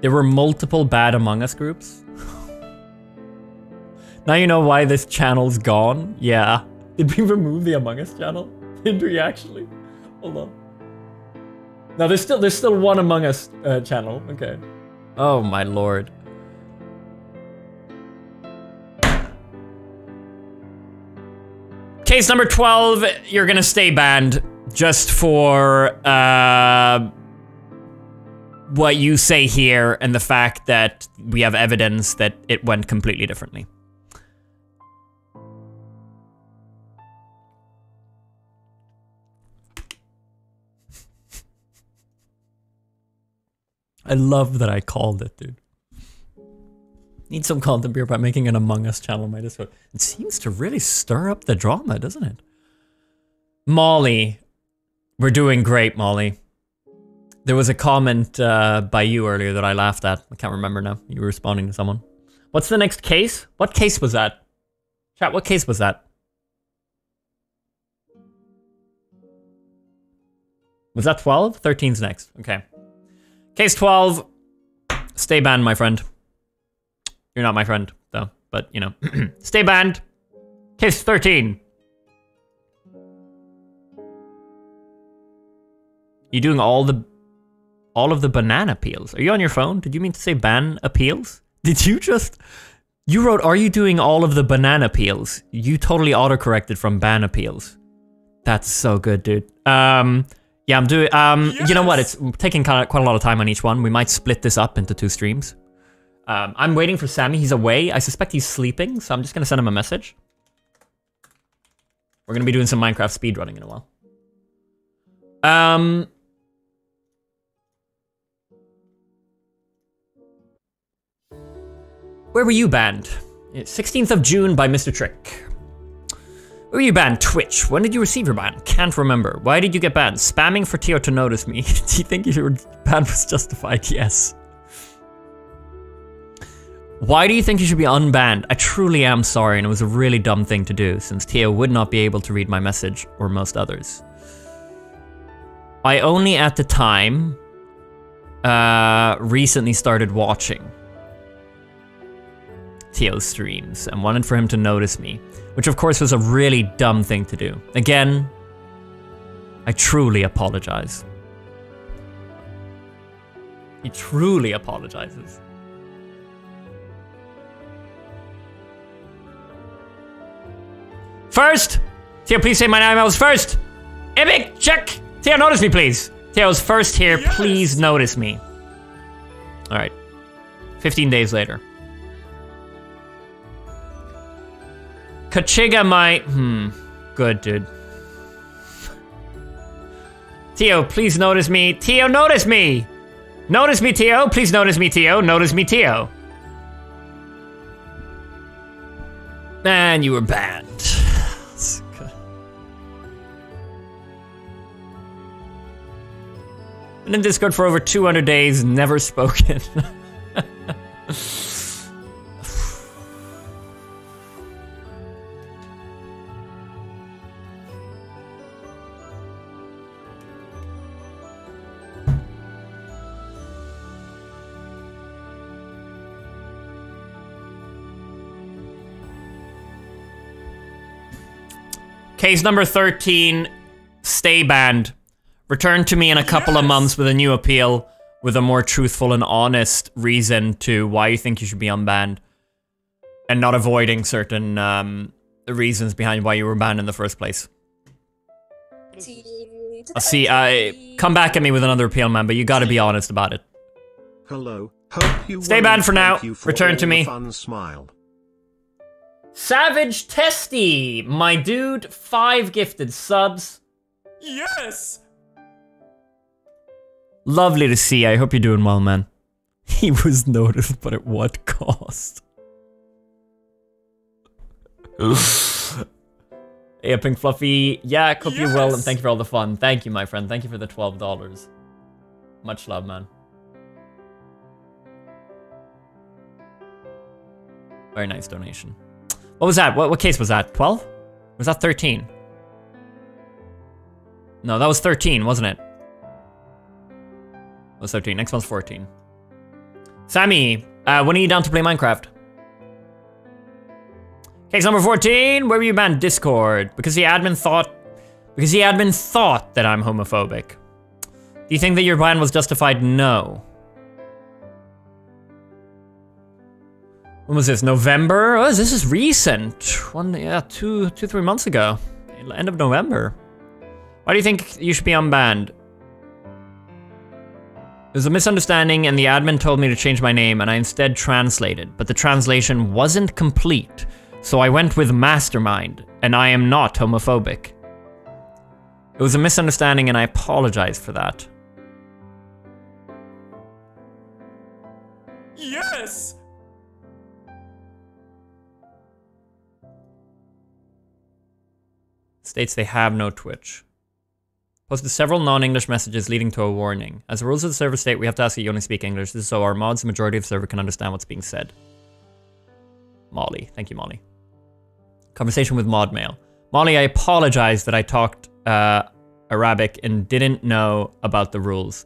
There were multiple bad Among Us groups. Now you know why this channel's gone. Yeah. Did we remove the Among Us channel? Did we actually? Hold on. No, there's still one Among Us channel. Okay. Oh my lord. Case number 12, you're gonna stay banned just for what you say here and the fact that we have evidence that it went completely differently. I love that I called it, dude. Need some content beer by making an Among Us channel on my Discord. It seems to really stir up the drama, doesn't it? Molly. We're doing great, Molly. There was a comment by you earlier that I laughed at. I can't remember now. You were responding to someone. What's the next case? What case was that? Chat, what case was that? Was that 12? 13's next. Okay. Case 12, stay banned, my friend. You're not my friend, though, but, you know. Stay banned. Case 13. You doing all of the banana peels? Are you on your phone? Did you mean to say ban appeals? Did you just... You wrote, are you doing all of the banana peels? You totally autocorrected from ban appeals. That's so good, dude. Yeah, I'm doing... yes! You know what? It's taking quite a lot of time on each one. We might split this up into 2 streams. I'm waiting for Sammy. He's away. I suspect he's sleeping, so I'm just going to send him a message. We're going to be doing some Minecraft speedrunning in a while. Where were you banned? 16th of June by Mr. Trick. Where were you banned? Twitch. When did you receive your ban? Can't remember. Why did you get banned? Spamming for Tio to notice me. Do you think your ban was justified? Yes. Why do you think you should be unbanned? I truly am sorry, and it was a really dumb thing to do, since Tio would not be able to read my message, or most others. I only at the time recently started watching Tio's streams and wanted for him to notice me, which of course was a really dumb thing to do. Again, I truly apologize. He truly apologizes. First! Tio, please say my name. I was first! Epic, check! Tio, notice me, please. Tio was first here. Yes. Please notice me. Alright. 15 days later. Kachiga my... Good, dude. Tio, please notice me. Tio, notice me! Notice me, Tio. Please notice me, Tio. Notice me, Tio. Man, you were banned. That's good. Been in Discord for over 200 days, never spoken. Case number 13, stay banned. Return to me in a couple of months with a new appeal, with a more truthful and honest reason to why you think you should be unbanned, and not avoiding certain reasons behind why you were banned in the first place. I'll see. Come back at me with another appeal, man, but you got to be honest about it. Hello. Hope you stay banned for now. Return to me. Savage Testy, my dude, 5 gifted subs. Yes! Lovely to see you. I hope you're doing well, man. He was noticed, but at what cost? Hey, up Pink Fluffy. Yeah, hope you're well, and thank you for all the fun. Thank you, my friend. Thank you for the $12. Much love, man. Very nice donation. What was that? What case was that? 12? Was that 13? No, that was 13, wasn't it? That was 13. Next one's 14. Sammy, when are you down to play Minecraft? Case number 14. Where were you banned? Discord. Because the admin thought that I'm homophobic. Do you think that your ban was justified? No. When was this? November? Oh, this is recent. Two, 3 months ago. End of November. Why do you think you should be unbanned? It was a misunderstanding and the admin told me to change my name and I instead translated, but the translation wasn't complete, so I went with Mastermind, and I am not homophobic. It was a misunderstanding and I apologize for that. Yes! States they have no Twitch. Posted several non-English messages leading to a warning. As the rules of the server state, we have to ask that you only speak English. This is so our mods, the majority of the server, can understand what's being said. Molly. Thank you, Molly. Conversation with mod mail. Molly, I apologize that I talked Arabic and didn't know about the rules.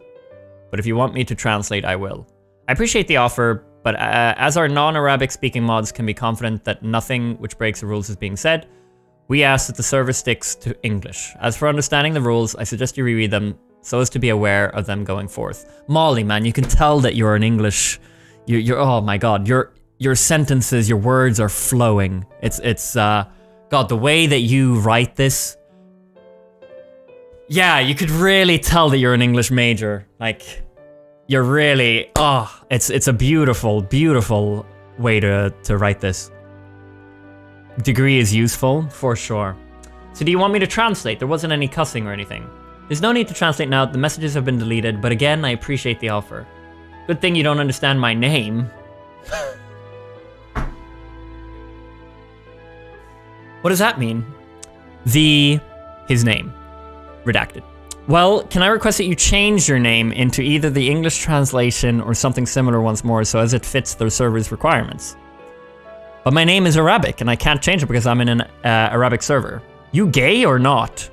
But if you want me to translate, I will. I appreciate the offer, but as our non-Arabic speaking mods can be confident that nothing which breaks the rules is being said, we ask that the server sticks to English. As for understanding the rules, I suggest you reread them so as to be aware of them going forth. Molly, man, you can tell that you're an English, you're oh my God, your sentences, your words are flowing. It's God, the way that you write this. Yeah, you could really tell that you're an English major. Like, you're really, oh, it's a beautiful, beautiful way to write this. Degree is useful, for sure. So do you want me to translate? There wasn't any cussing or anything. There's no need to translate now, the messages have been deleted, but again, I appreciate the offer. Good thing you don't understand my name. What does that mean? His name. Redacted. Well, can I request that you change your name into either the English translation or something similar once more so as it fits the server's requirements? But my name is Arabic and I can't change it because I'm in an Arabic server. You gay or not?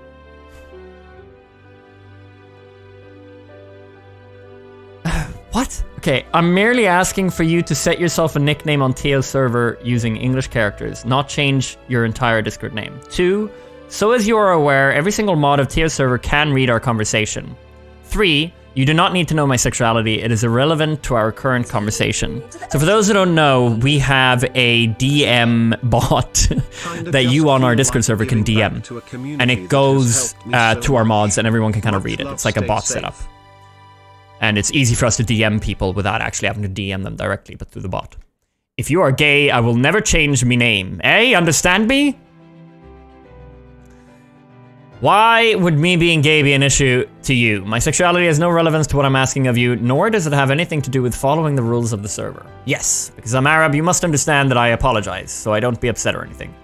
What? Okay, I'm merely asking for you to set yourself a nickname on Tio's server using English characters, not change your entire Discord name. 2. So as you are aware, every single mod of Tio's server can read our conversation. 3, you do not need to know my sexuality, it is irrelevant to our current conversation. So for those who don't know, we have a DM bot that you on our Discord server can DM. And it goes to our mods and everyone can kind of read it, it's like a bot setup. And it's easy for us to DM people without actually having to DM them directly, but through the bot. If you are gay, I will never change me name, eh? Understand me? Why would me being gay be an issue to you? My sexuality has no relevance to what I'm asking of you, nor does it have anything to do with following the rules of the server. Yes, because I'm Arab, you must understand that I apologize, so I don't be upset or anything.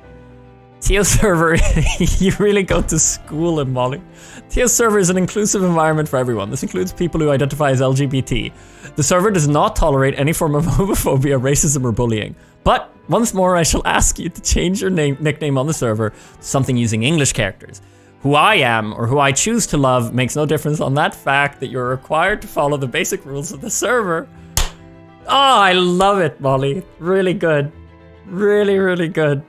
Tio server, you really go to school in Molly. Tio server is an inclusive environment for everyone. This includes people who identify as LGBT. The server does not tolerate any form of homophobia, racism, or bullying. But once more, I shall ask you to change your nickname on the server to something using English characters. Who I am, or who I choose to love, makes no difference on that fact that you're required to follow the basic rules of the server. Oh, I love it, Molly. Really good. Really, really good.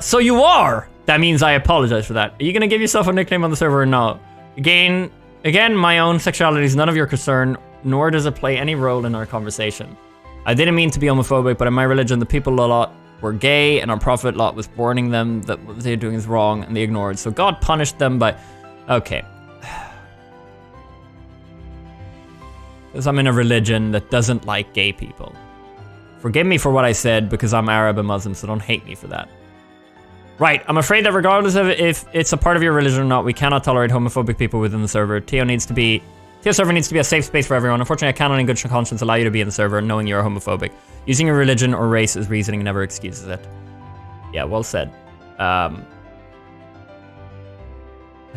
So you are! That means I apologize for that. Are you gonna give yourself a nickname on the server or no? Again, my own sexuality is none of your concern, nor does it play any role in our conversation. I didn't mean to be homophobic, but in my religion, the people a lot were gay, and our prophet Lot was warning them that what they were doing is wrong, and they ignored. So God punished them, but okay. Because I'm in a religion that doesn't like gay people. Forgive me for what I said, because I'm Arab and Muslim, so don't hate me for that. Right, I'm afraid that regardless of if it's a part of your religion or not, we cannot tolerate homophobic people within the server. Tio server needs to be a safe space for everyone. Unfortunately, I cannot in good conscience allow you to be in the server knowing you're homophobic. Using your religion or race as reasoning never excuses it. Yeah, well said. I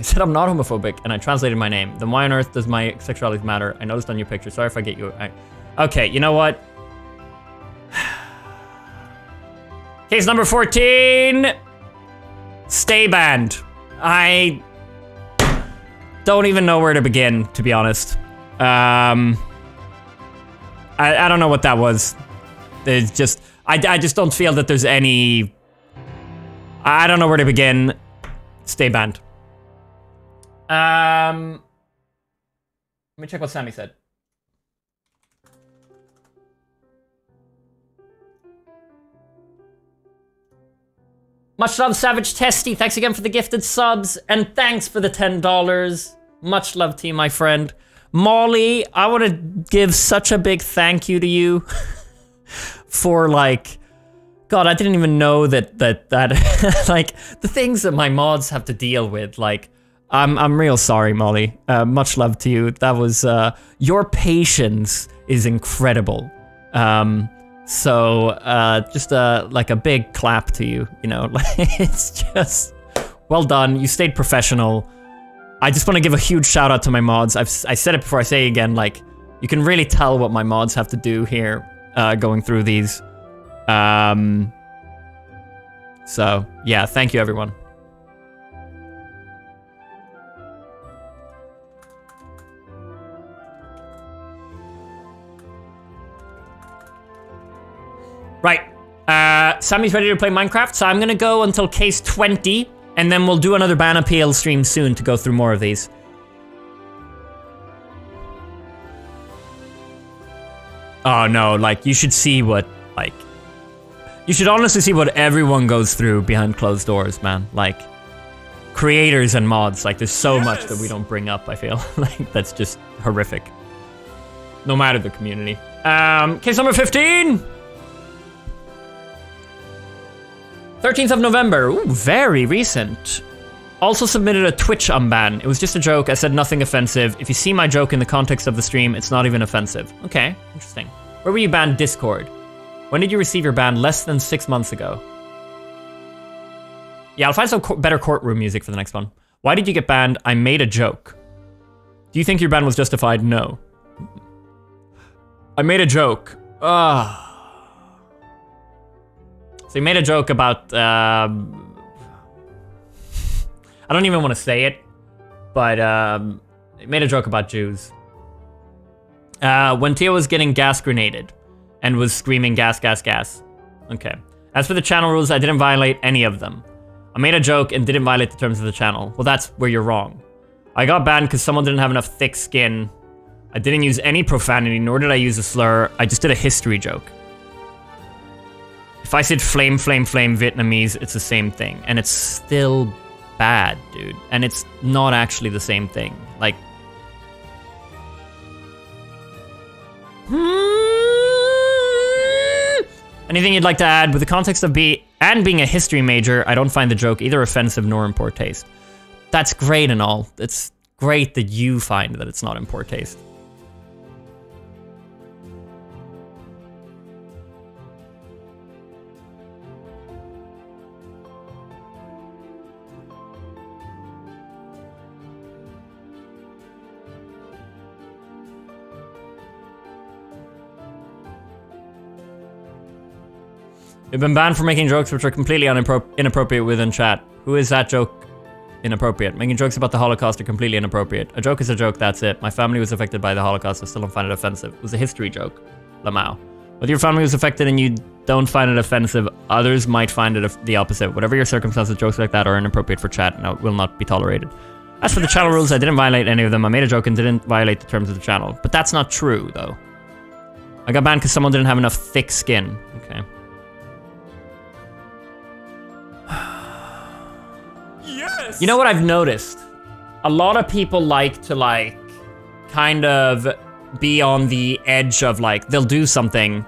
said I'm not homophobic and I translated my name. Then why on earth does my sexuality matter? I noticed on your picture. Sorry if I get you... Okay, you know what? Case number 14! Stay banned. I... don't even know where to begin, to be honest. I don't know what that was. It's just, I just don't feel that there's any... I don't know where to begin. Stay banned. Let me check what Sammy said. Much love, Savage Testy. Thanks again for the gifted subs. And thanks for the $10. Much love to you, my friend. Molly, I want to give such a big thank you to you for, like... God, I didn't even know that like, the things that my mods have to deal with, like... I'm real sorry, Molly. Much love to you. That was, your patience is incredible. So, just, like a big clap to you, you know, like, it's just, well done, you stayed professional. I just want to give a huge shout out to my mods. I said it before, I say it again, like, you can really tell what my mods have to do here, going through these. So, yeah, thank you everyone. Right, Sammy's ready to play Minecraft, so I'm gonna go until case 20, and then we'll do another ban appeal stream soon to go through more of these. Oh no, like, you should see what, like... You should honestly see what everyone goes through behind closed doors, man. Like, creators and mods, like, there's so much that we don't bring up, I feel. Like, that's just horrific. No matter the community. Case number 15! 13th of November. Ooh, very recent. Also submitted a Twitch unban. It was just a joke. I said nothing offensive. If you see my joke in the context of the stream, it's not even offensive. Okay, interesting. Where were you banned? Discord. When did you receive your ban? Less than 6 months ago. Yeah, I'll find some better courtroom music for the next one. Why did you get banned? I made a joke. Do you think your ban was justified? No. I made a joke. Ugh. So he made a joke about, I don't even want to say it, but he made a joke about Jews. When Tio was getting gas grenaded and was screaming gas, gas, gas. Okay. As for the channel rules, I didn't violate any of them. I made a joke and didn't violate the terms of the channel. Well, that's where you're wrong. I got banned because someone didn't have enough thick skin. I didn't use any profanity, nor did I use a slur. I just did a history joke. If I said flame, flame, flame Vietnamese, it's the same thing. And it's still bad, dude. And it's not actually the same thing. Like... Anything you'd like to add? With the context of being a history major, I don't find the joke either offensive nor in poor taste. That's great and all. It's great that you find that it's not in poor taste. You've been banned for making jokes which are completely inappropriate within chat. Who is that joke inappropriate? Making jokes about the Holocaust are completely inappropriate. A joke is a joke, that's it. My family was affected by the Holocaust, I still don't find it offensive. It was a history joke. Lamau. Whether your family was affected and you don't find it offensive, others might find it the opposite. Whatever your circumstances, jokes like that are inappropriate for chat and will not be tolerated. As for the channel rules, I didn't violate any of them. I made a joke and didn't violate the terms of the channel. But that's not true, though. I got banned because someone didn't have enough thick skin. Okay. You know what I've noticed? A lot of people like to, like, kind of be on the edge of, like, they'll do something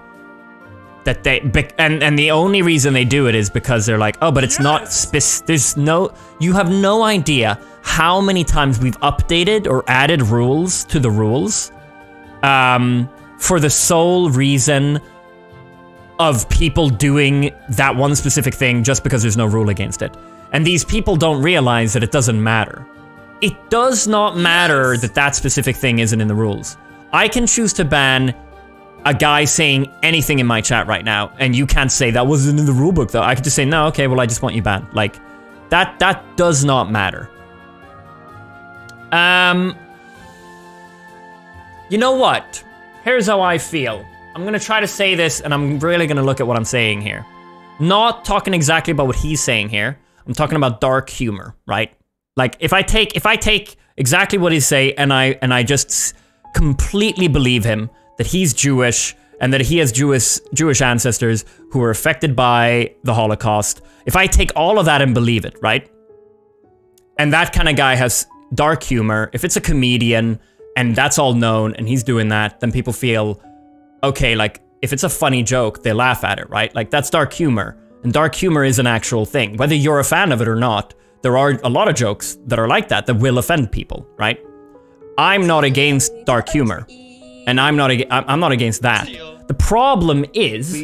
that they, and the only reason they do it is because they're like, oh, but it's not specific, there's no, you have no idea how many times we've updated or added rules to the rules, for the sole reason of people doing that one specific thing just because there's no rule against it. And these people don't realize that it doesn't matter. It does not matter that that specific thing isn't in the rules. I can choose to ban a guy saying anything in my chat right now, and you can't say that wasn't in the rulebook though. I could just say, no, okay, well, I just want you banned. Like, that does not matter. You know what? Here's how I feel. I'm gonna try to say this, and I'm really gonna look at what I'm saying here. Not talking exactly about what he's saying here. I'm talking about dark humor, right? Like, if I take exactly what he say and I just completely believe him that he's Jewish and that he has Jewish ancestors who were affected by the Holocaust. If I take all of that and believe it, right? And that kind of guy has dark humor. If it's a comedian and that's all known and he's doing that, then people feel okay, like if it's a funny joke, they laugh at it, right? Like that's dark humor. And dark humor is an actual thing. Whether you're a fan of it or not, there are a lot of jokes that are like that will offend people, right? I'm not against dark humor. And I'm not against that. The problem is... The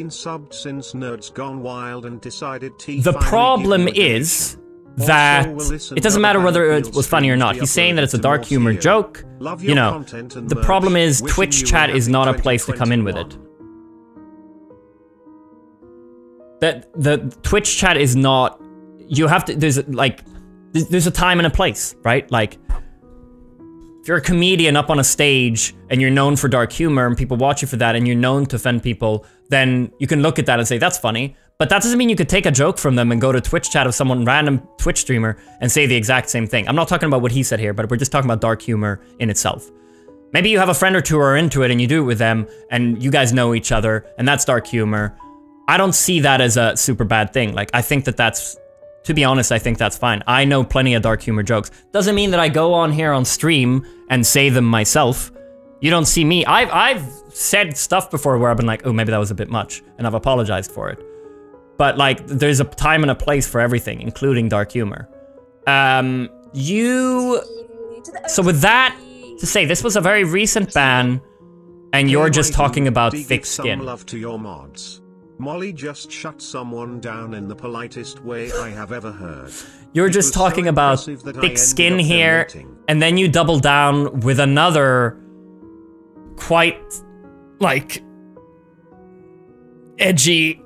problem is that it doesn't matter whether it was funny or not. He's saying that it's a dark humor joke. You know, the problem is Twitch chat is not a place to come in with it. That the Twitch chat is not, you have to, there's a time and a place, right? Like, if you're a comedian up on a stage and you're known for dark humor and people watch you for that and you're known to offend people, then you can look at that and say, that's funny. But that doesn't mean you could take a joke from them and go to Twitch chat of someone, random Twitch streamer, and say the exact same thing. I'm not talking about what he said here, but we're just talking about dark humor in itself. Maybe you have a friend or two who are into it and you do it with them and you guys know each other and that's dark humor. I don't see that as a super bad thing. Like, I think that that's, to be honest, I think that's fine. I know plenty of dark humor jokes. Doesn't mean that I go on here on stream and say them myself. You don't see me. I've said stuff before where I've been like, oh, maybe that was a bit much, and I've apologized for it. But like, there's a time and a place for everything, including dark humor. So with that, to say this was a very recent ban, and you're just talking about thick skin. Some love to your mods. Molly just shut someone down in the politest way I have ever heard. You're just talking about thick skin here, and then you double down with another quite, like, edgy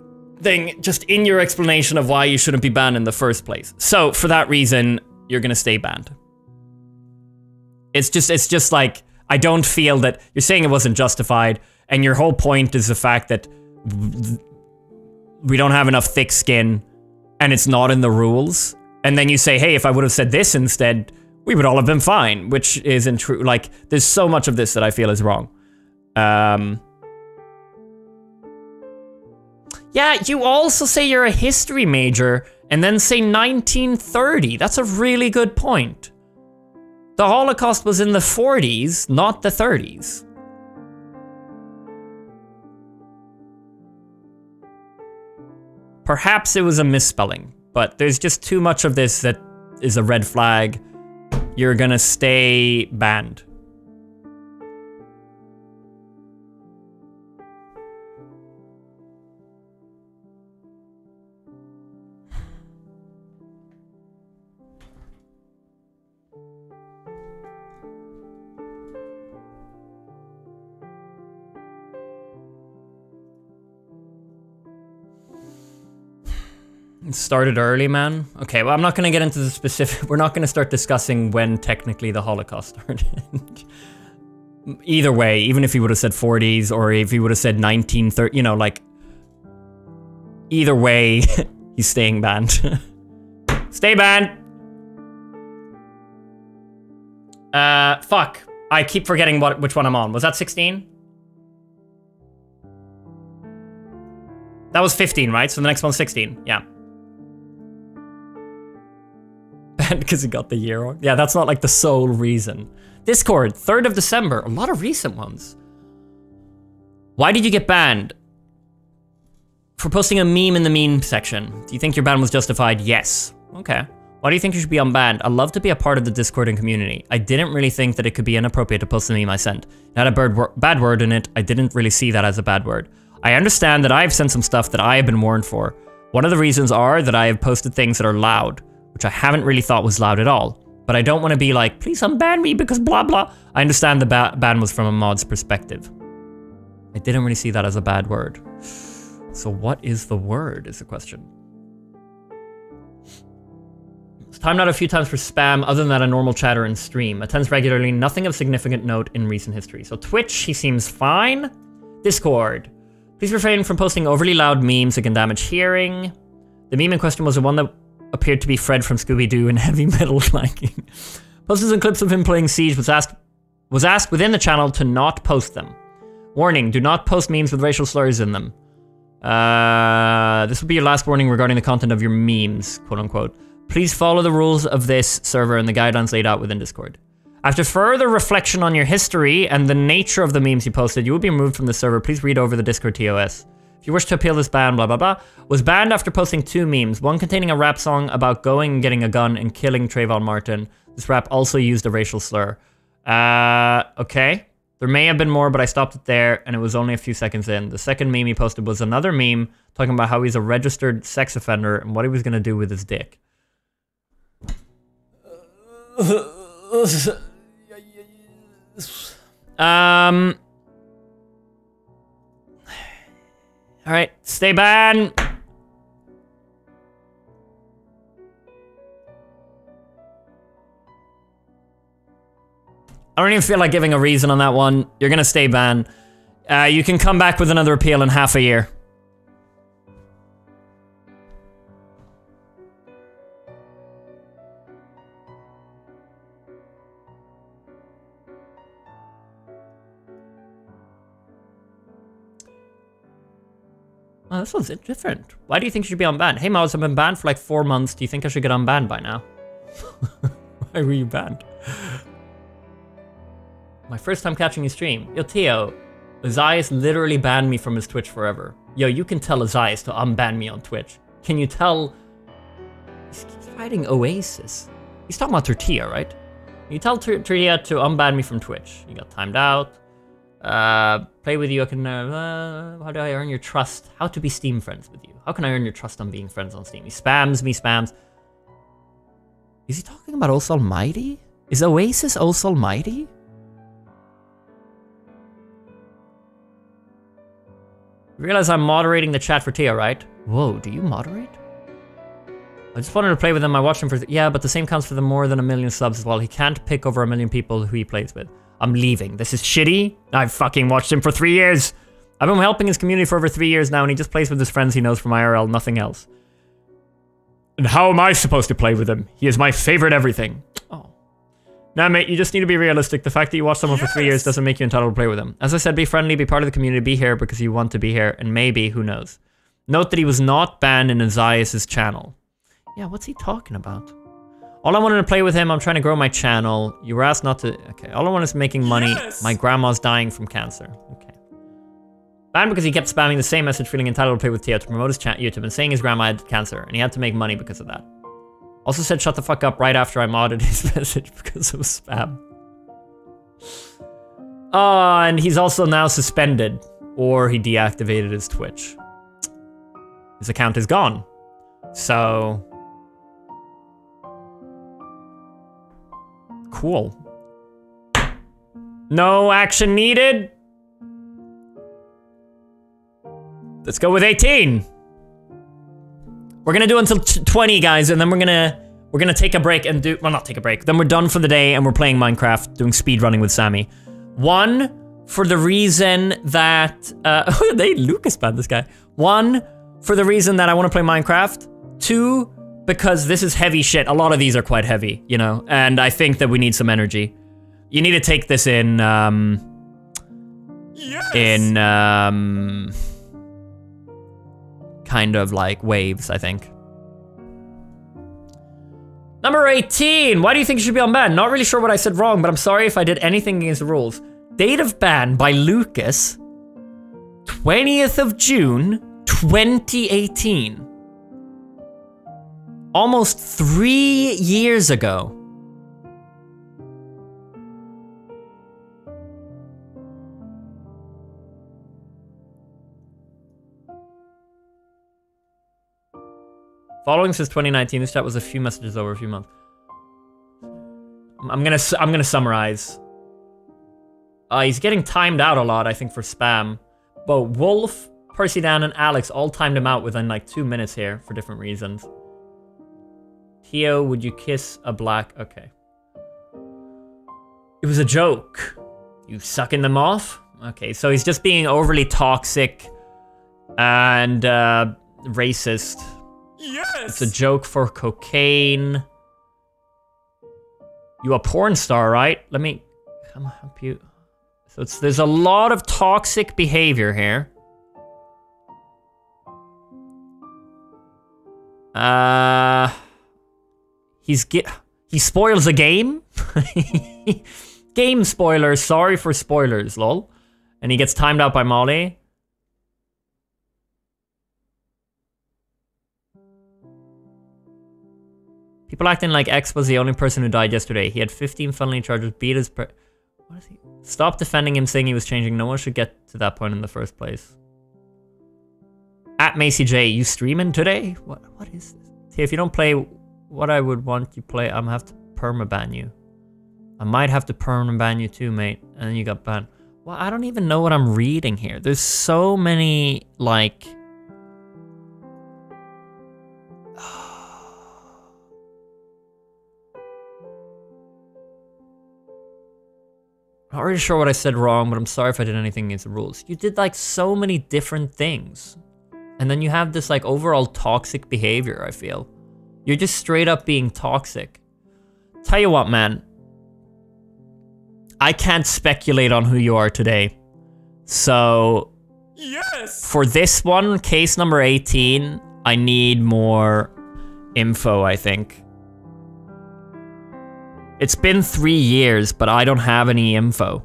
thing just in your explanation of why you shouldn't be banned in the first place. So, for that reason, you're gonna stay banned. It's just like, I don't feel that, you're saying it wasn't justified, and your whole point is the fact that we don't have enough thick skin, and it's not in the rules. And then you say, hey, if I would have said this instead, we would all have been fine, which isn't true. Like, there's so much of this that I feel is wrong. Yeah, you also say you're a history major, and then say 1930. That's a really good point. The Holocaust was in the 40s, not the 30s. Perhaps it was a misspelling, but there's just too much of this that is a red flag. You're gonna stay banned. It started early, man. Okay, well, I'm not gonna get into the specific, we're not gonna start discussing when technically the Holocaust started. Either way, even if he would have said 40s or if he would have said 1930, you know, like, either way, he's staying banned. Stay banned! Fuck. I keep forgetting which one I'm on. Was that 16? That was 15, right? So the next one's 16, yeah. Because he got the year wrong. Yeah, that's not like the sole reason. Discord, 3rd of December. A lot of recent ones. Why did you get banned? For posting a meme in the meme section. Do you think your ban was justified? Yes. Okay. Why do you think you should be unbanned? I love to be a part of the Discord and community. I didn't really think that it could be inappropriate to post the meme I sent. It had a bad word in it. I didn't really see that as a bad word. I understand that I have sent some stuff that I have been warned for. One of the reasons are that I have posted things that are loud, which I haven't really thought was loud at all. But I don't want to be like, please unban me because blah blah. I understand the ban was from a mod's perspective. I didn't really see that as a bad word. So what is the word is the question. It's timed out a few times for spam, other than that a normal chatter and stream. Attends regularly, nothing of significant note in recent history. So Twitch, he seems fine. Discord. Please refrain from posting overly loud memes that can damage hearing. The meme in question was the one that appeared to be Fred from Scooby-Doo in heavy metal liking. Posters and clips of him playing Siege was asked within the channel to not post them. Warning, do not post memes with racial slurs in them. This will be your last warning regarding the content of your memes, quote unquote. Please follow the rules of this server and the guidelines laid out within Discord. After further reflection on your history and the nature of the memes you posted, you will be removed from the server. Please read over the Discord TOS. If you wish to appeal this ban, blah blah blah. Was banned after posting 2 memes, one containing a rap song about going and getting a gun and killing Trayvon Martin. This rap also used a racial slur. Okay. There may have been more, but I stopped it there, and it was only a few seconds in. The second meme he posted was another meme talking about how he's a registered sex offender and what he was gonna do with his dick. All right, stay banned. I don't even feel like giving a reason on that one. You're gonna stay banned. You can come back with another appeal in half a year. Oh, this one's different. Why do you think you should be unbanned? Hey, Miles, I've been banned for like 4 months. Do you think I should get unbanned by now? Why were you banned? My first time catching you stream. Yo, Tio, Azaias literally banned me from his Twitch forever. Yo, you can tell Azaias to unban me on Twitch. Can you tell? He's fighting Oasis. He's talking about Tortilla, right? Can you tell Tortilla to unban me from Twitch? You got timed out. Play with you, I can, how do I earn your trust? How to be Steam friends with you. How can I earn your trust on being friends on Steam? He spams me, spams. Is he talking about Oz Almighty? Is Oasis Oz Almighty? You realize I'm moderating the chat for Tio, right? Whoa, do you moderate? I just wanted to play with him, I watched him for- Yeah, but the same counts for the more than 1 million subs as well. He can't pick over 1 million people who he plays with. I'm leaving. This is shitty. I've fucking watched him for 3 years. I've been helping his community for over 3 years now, and he just plays with his friends he knows from IRL, nothing else. And how am I supposed to play with him? He is my favorite everything. Oh. Nah, mate, you just need to be realistic. The fact that you watch someone for 3 years doesn't make you entitled to play with him. As I said, be friendly, be part of the community, be here because you want to be here, and maybe, who knows. Note that he was not banned in Azaias' channel. Yeah, what's he talking about? All I wanted to play with him, I'm trying to grow my channel. You were asked not to... Okay, all I want is making money. Yes. My grandma's dying from cancer. Okay. Banned because he kept spamming the same message, feeling entitled to play with Tio to promote his YouTube and saying his grandma had cancer, and he had to make money because of that. Also said shut the fuck up right after I modded his message because of spam. And he's also now suspended, or he deactivated his Twitch. His account is gone. So... Cool. No action needed. Let's go with 18. We're gonna do until 20, guys, and then we're gonna take a break and do, well, not take a break. Then we're done for the day and we're playing Minecraft, doing speedrunning with Sammy. One, for the reason that they Lucas banned this guy. One, for the reason that I want to play Minecraft. Two, because this is heavy shit. A lot of these are quite heavy, you know, and I think that we need some energy. You need to take this in, kind of like waves, I think. Number 18, why do you think you should be unbanned? Not really sure what I said wrong, but I'm sorry if I did anything against the rules. Date of ban by Lucas, 20th of June, 2018. Almost 3 years ago. Following since 2019, this chat was a few messages over a few months. I'm gonna summarize. He's getting timed out a lot, I think, for spam. But Wolf, Percy Dan, and Alex all timed him out within like 2 minutes here for different reasons. Tio, would you kiss a black... Okay. It was a joke. You sucking them off? Okay, so he's just being overly toxic and racist. Yes! It's a joke for cocaine. You a porn star, right? Let me... I'm gonna help you. So it's, there's a lot of toxic behavior here. He spoils a game? Game spoilers, sorry for spoilers, lol. And he gets timed out by Molly. People acting like X was the only person who died yesterday. He had 15 felony charges, beat his What is he? Stop defending him saying he was changing. No one should get to that point in the first place. At Macy J, you streaming today? What is this? Hey, if you don't play... What I would want you play, I'm gonna have to permaban you. I might have to permaban you too, mate. And then you got banned. Well, I don't even know what I'm reading here. There's so many, like... I'm not really sure what I said wrong, but I'm sorry if I did anything against the rules. You did, like, so many different things. And then you have this, like, overall toxic behavior, I feel. You're just straight up being toxic. Tell you what, man. I can't speculate on who you are today. So Yes! For this one, case number 18, I need more info, I think. It's been 3 years, but I don't have any info.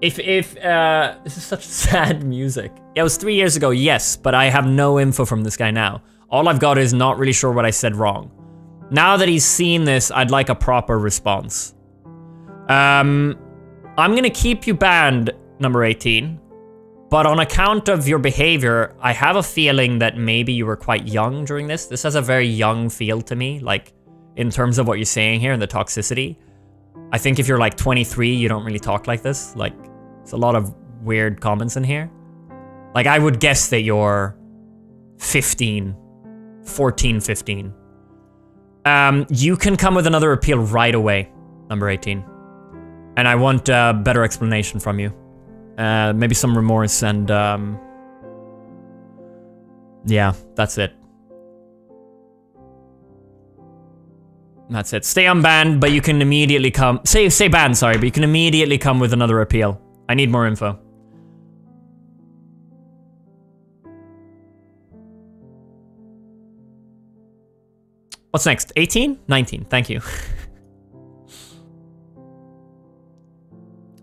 This is such sad music. Yeah, it was 3 years ago, yes, but I have no info from this guy now. All I've got is not really sure what I said wrong. Now that he's seen this, I'd like a proper response. I'm gonna keep you banned, number 18. But on account of your behavior, I have a feeling that maybe you were quite young during this. This has a very young feel to me, like, in terms of what you're saying here and the toxicity. I think if you're like 23, you don't really talk like this. Like, it's a lot of weird comments in here. Like, I would guess that you're 15, 14, 15. You can come with another appeal right away, number 18. And I want a better explanation from you. Maybe some remorse and, yeah, that's it. That's it. Stay unbanned, but you can immediately come- Stay banned, sorry, but you can immediately come with another appeal. I need more info. What's next? 18? 19, thank you.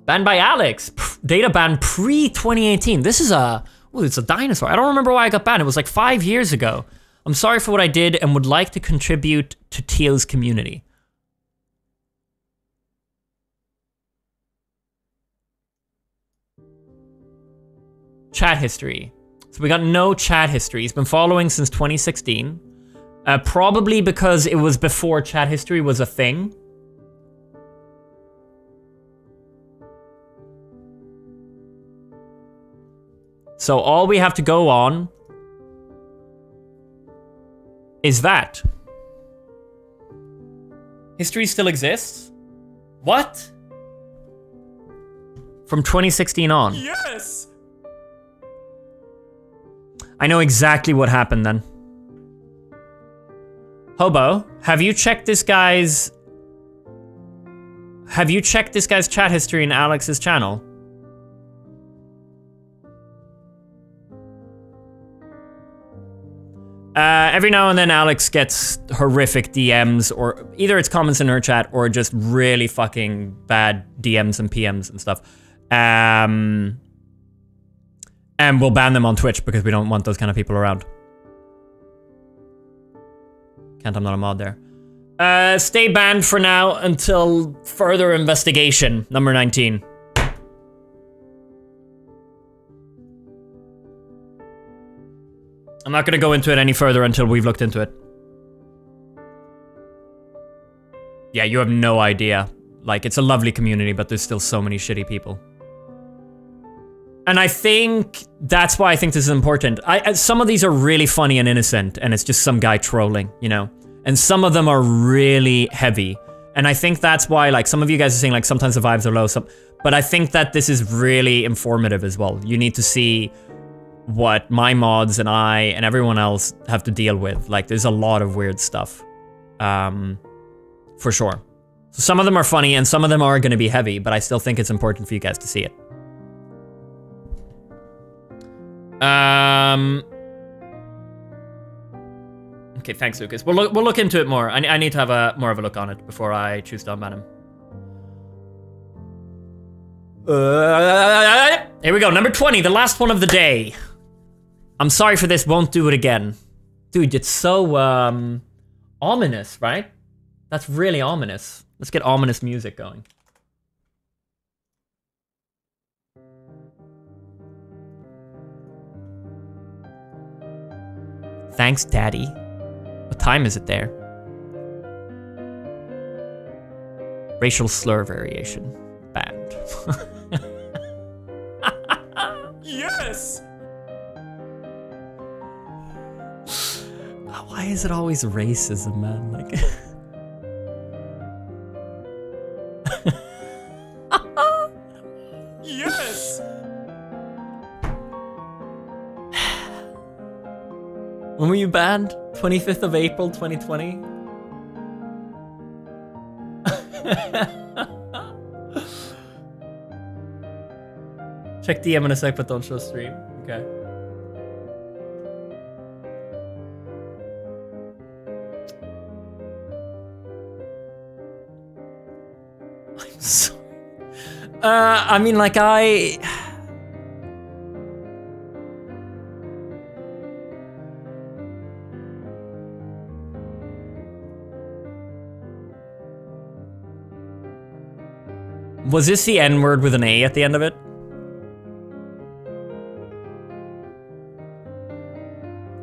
Banned by Alex. Data banned pre-2018. This is a... Ooh, it's a dinosaur. I don't remember why I got banned. It was like 5 years ago. I'm sorry for what I did and would like to contribute to Tio's community. Chat history. So we got no chat history. He's been following since 2016. Probably because it was before chat history was a thing. So all we have to go on is that. History still exists? What? From 2016 on. Yes! I know exactly what happened then. Hobo, have you checked this guy's... Have you checked this guy's chat history in Alex's channel? Every now and then Alex gets horrific DMs, or either it's comments in her chat or just really fucking bad DMs and PMs and stuff. And we'll ban them on Twitch because we don't want those kind of people around. Can't, I'm not a mod there. Stay banned for now until further investigation, number 19. I'm not gonna go into it any further until we've looked into it. Yeah, you have no idea. Like, it's a lovely community, but there's still so many shitty people. And I think that's why I think this is important. Some of these are really funny and innocent, and it's just some guy trolling, you know? And some of them are really heavy. And I think that's why, like, some of you guys are saying, like, sometimes the vibes are low, but I think that this is really informative as well. You need to see what my mods and I and everyone else have to deal with. Like, there's a lot of weird stuff. For sure. So some of them are funny and some of them are gonna be heavy, but I still think it's important for you guys to see it. Okay, thanks, Lucas. We'll look into it more. I need to have more of a look on it before I choose to unban him. Here we go, number 20, the last one of the day. I'm sorry for this, won't do it again. Dude, it's so, ominous, right? That's really ominous. Let's get ominous music going. Thanks, Daddy. What time is it there? Racial slur variation. Banned. Yes! Why is it always racism, man? Like... Yes! When were you banned? 25th of April, 2020? Check DM in a sec, but don't show stream. Okay. I'm sorry. I mean, like, I... Was this the N-word with an A at the end of it?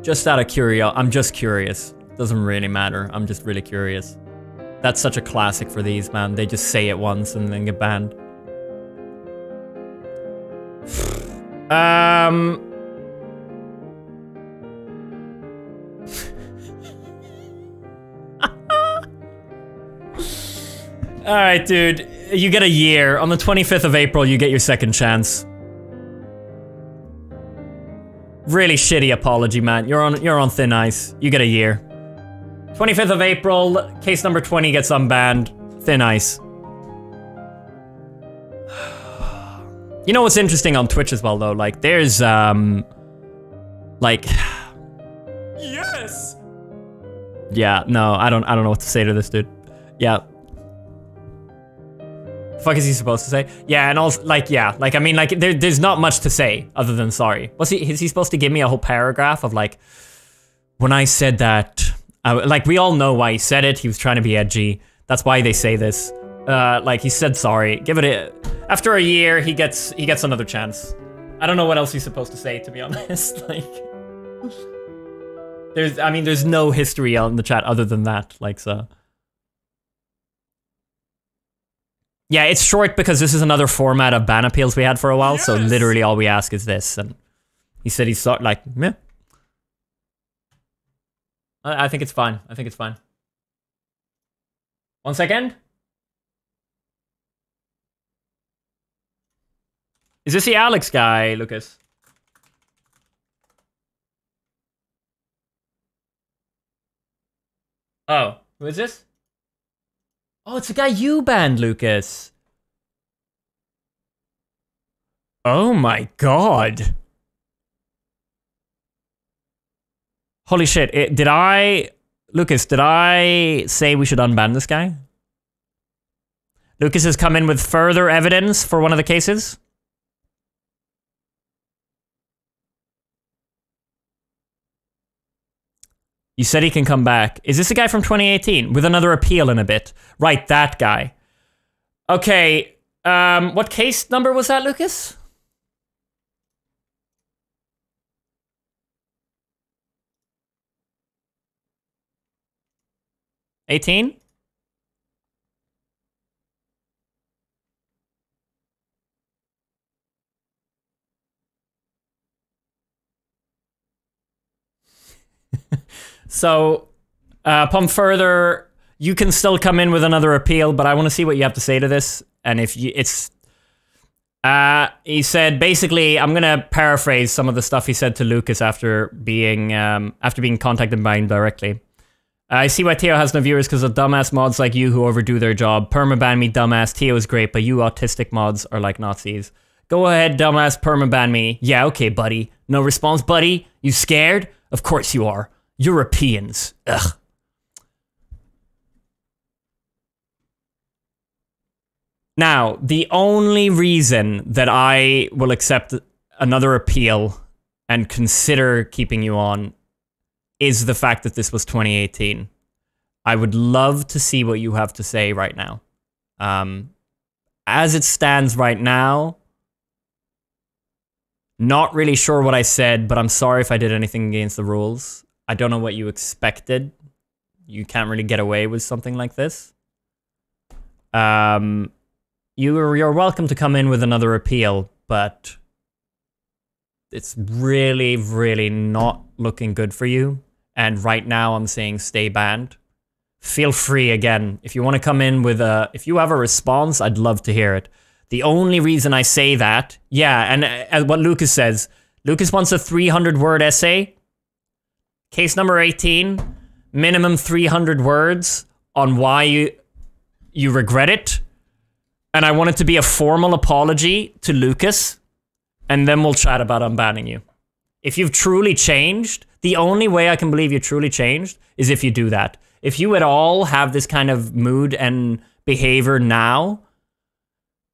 Just out of curiosity, I'm just curious. Doesn't really matter, I'm just really curious. That's such a classic for these, man. They just say it once and then get banned. All right, dude. You get a year. On the 25th of April, you get your second chance. Really shitty apology, man. You're on thin ice. You get a year. 25th of April, case number 20 gets unbanned. Thin ice. You know what's interesting on Twitch as well, though? Like, there's, like... Yes! Yeah, no, I don't know what to say to this dude. Yeah. Fuck is he supposed to say? Yeah, and also, like, yeah, like, I mean, like, there's not much to say other than sorry. Is he supposed to give me a whole paragraph of, like, when I said that, like, we all know why he said it. He was trying to be edgy. That's why they say this. Like, he said sorry. Give it a... After a year, he gets another chance. I don't know what else he's supposed to say, to be honest. Like, there's no history out in the chat other than that, like, so... Yeah, it's short because this is another format of ban appeals we had for a while, yes! So literally all we ask is this, and he said he's sort like, meh. I think it's fine. I think it's fine. One second. Is this the Alex guy, Lucas? Oh, who is this? Oh, it's the guy you banned, Lucas. Oh my god. Holy shit, Lucas, did I say we should unban this guy? Lucas has come in with further evidence for one of the cases. You said he can come back. Is this the guy from 2018 with another appeal in a bit? Right, that guy. Okay, what case number was that, Lucas? '18? So, upon further, you can still come in with another appeal, but I want to see what you have to say to this. And if you, it's... he said, basically, I'm going to paraphrase some of the stuff he said to Lucas after being contacted by him directly. I see why Tio has no viewers because of dumbass mods like you who overdo their job. Permaban me, dumbass. Tio is great, but you autistic mods are like Nazis. Go ahead, dumbass, permaban me. Yeah, okay, buddy. No response, buddy. You scared? Of course you are. Europeans. Ugh. Now, the only reason that I will accept another appeal and consider keeping you on is the fact that this was 2018. I would love to see what you have to say right now. As it stands right now, not really sure what I said, but I'm sorry if I did anything against the rules. I don't know what you expected. You can't really get away with something like this. You're welcome to come in with another appeal, but it's really, really not looking good for you. And right now I'm saying stay banned. Feel free again. If you want to come in with if you have a response, I'd love to hear it. The only reason I say that, yeah, and what Lucas says, Lucas wants a 300-word essay. Case number 18, minimum 300 words on why you you regret it, and I want it to be a formal apology to Lucas, and then we'll chat about unbanning you. If you've truly changed, the only way I can believe you truly changed is if you do that. If you at all have this kind of mood and behavior now,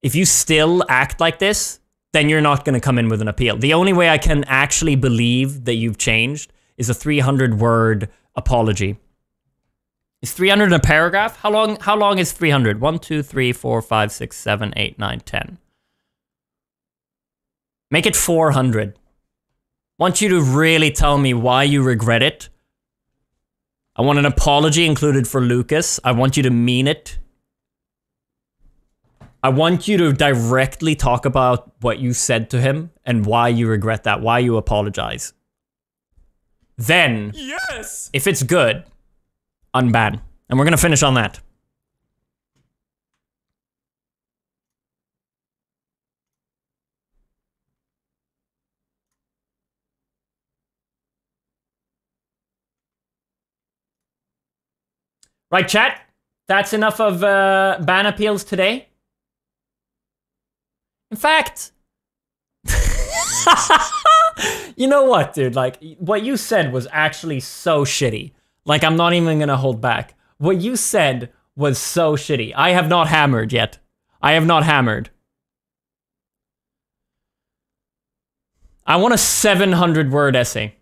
if you still act like this, then you're not going to come in with an appeal. The only way I can actually believe that you've changed is a 300-word apology. Is 300 in a paragraph? How long is 300? 1, 2, 3, 4, 5, 6, 7, 8, 9, 10. Make it 400. I want you to really tell me why you regret it. I want an apology included for Lucas. I want you to mean it. I want you to directly talk about what you said to him and why you regret that, why you apologize. Then, yes, if it's good, unban. And we're gonna finish on that. Right, chat? That's enough of ban appeals today. In fact, you know what, dude? Like, what you said was actually so shitty. Like, I'm not even gonna hold back. What you said was so shitty. I have not hammered yet. I have not hammered. I want a 700-word essay.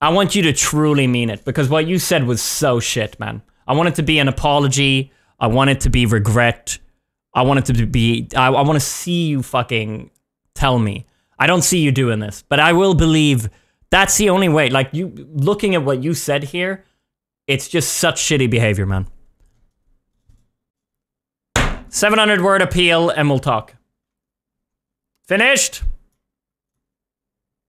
I want you to truly mean it, because what you said was so shit, man. I want it to be an apology. I want it to be regret. I want it to be, I want to see you fucking tell me. I don't see you doing this, but I will believe that's the only way. Like, you looking at what you said here, it's just such shitty behavior, man. 700-word appeal and we'll talk. Finished?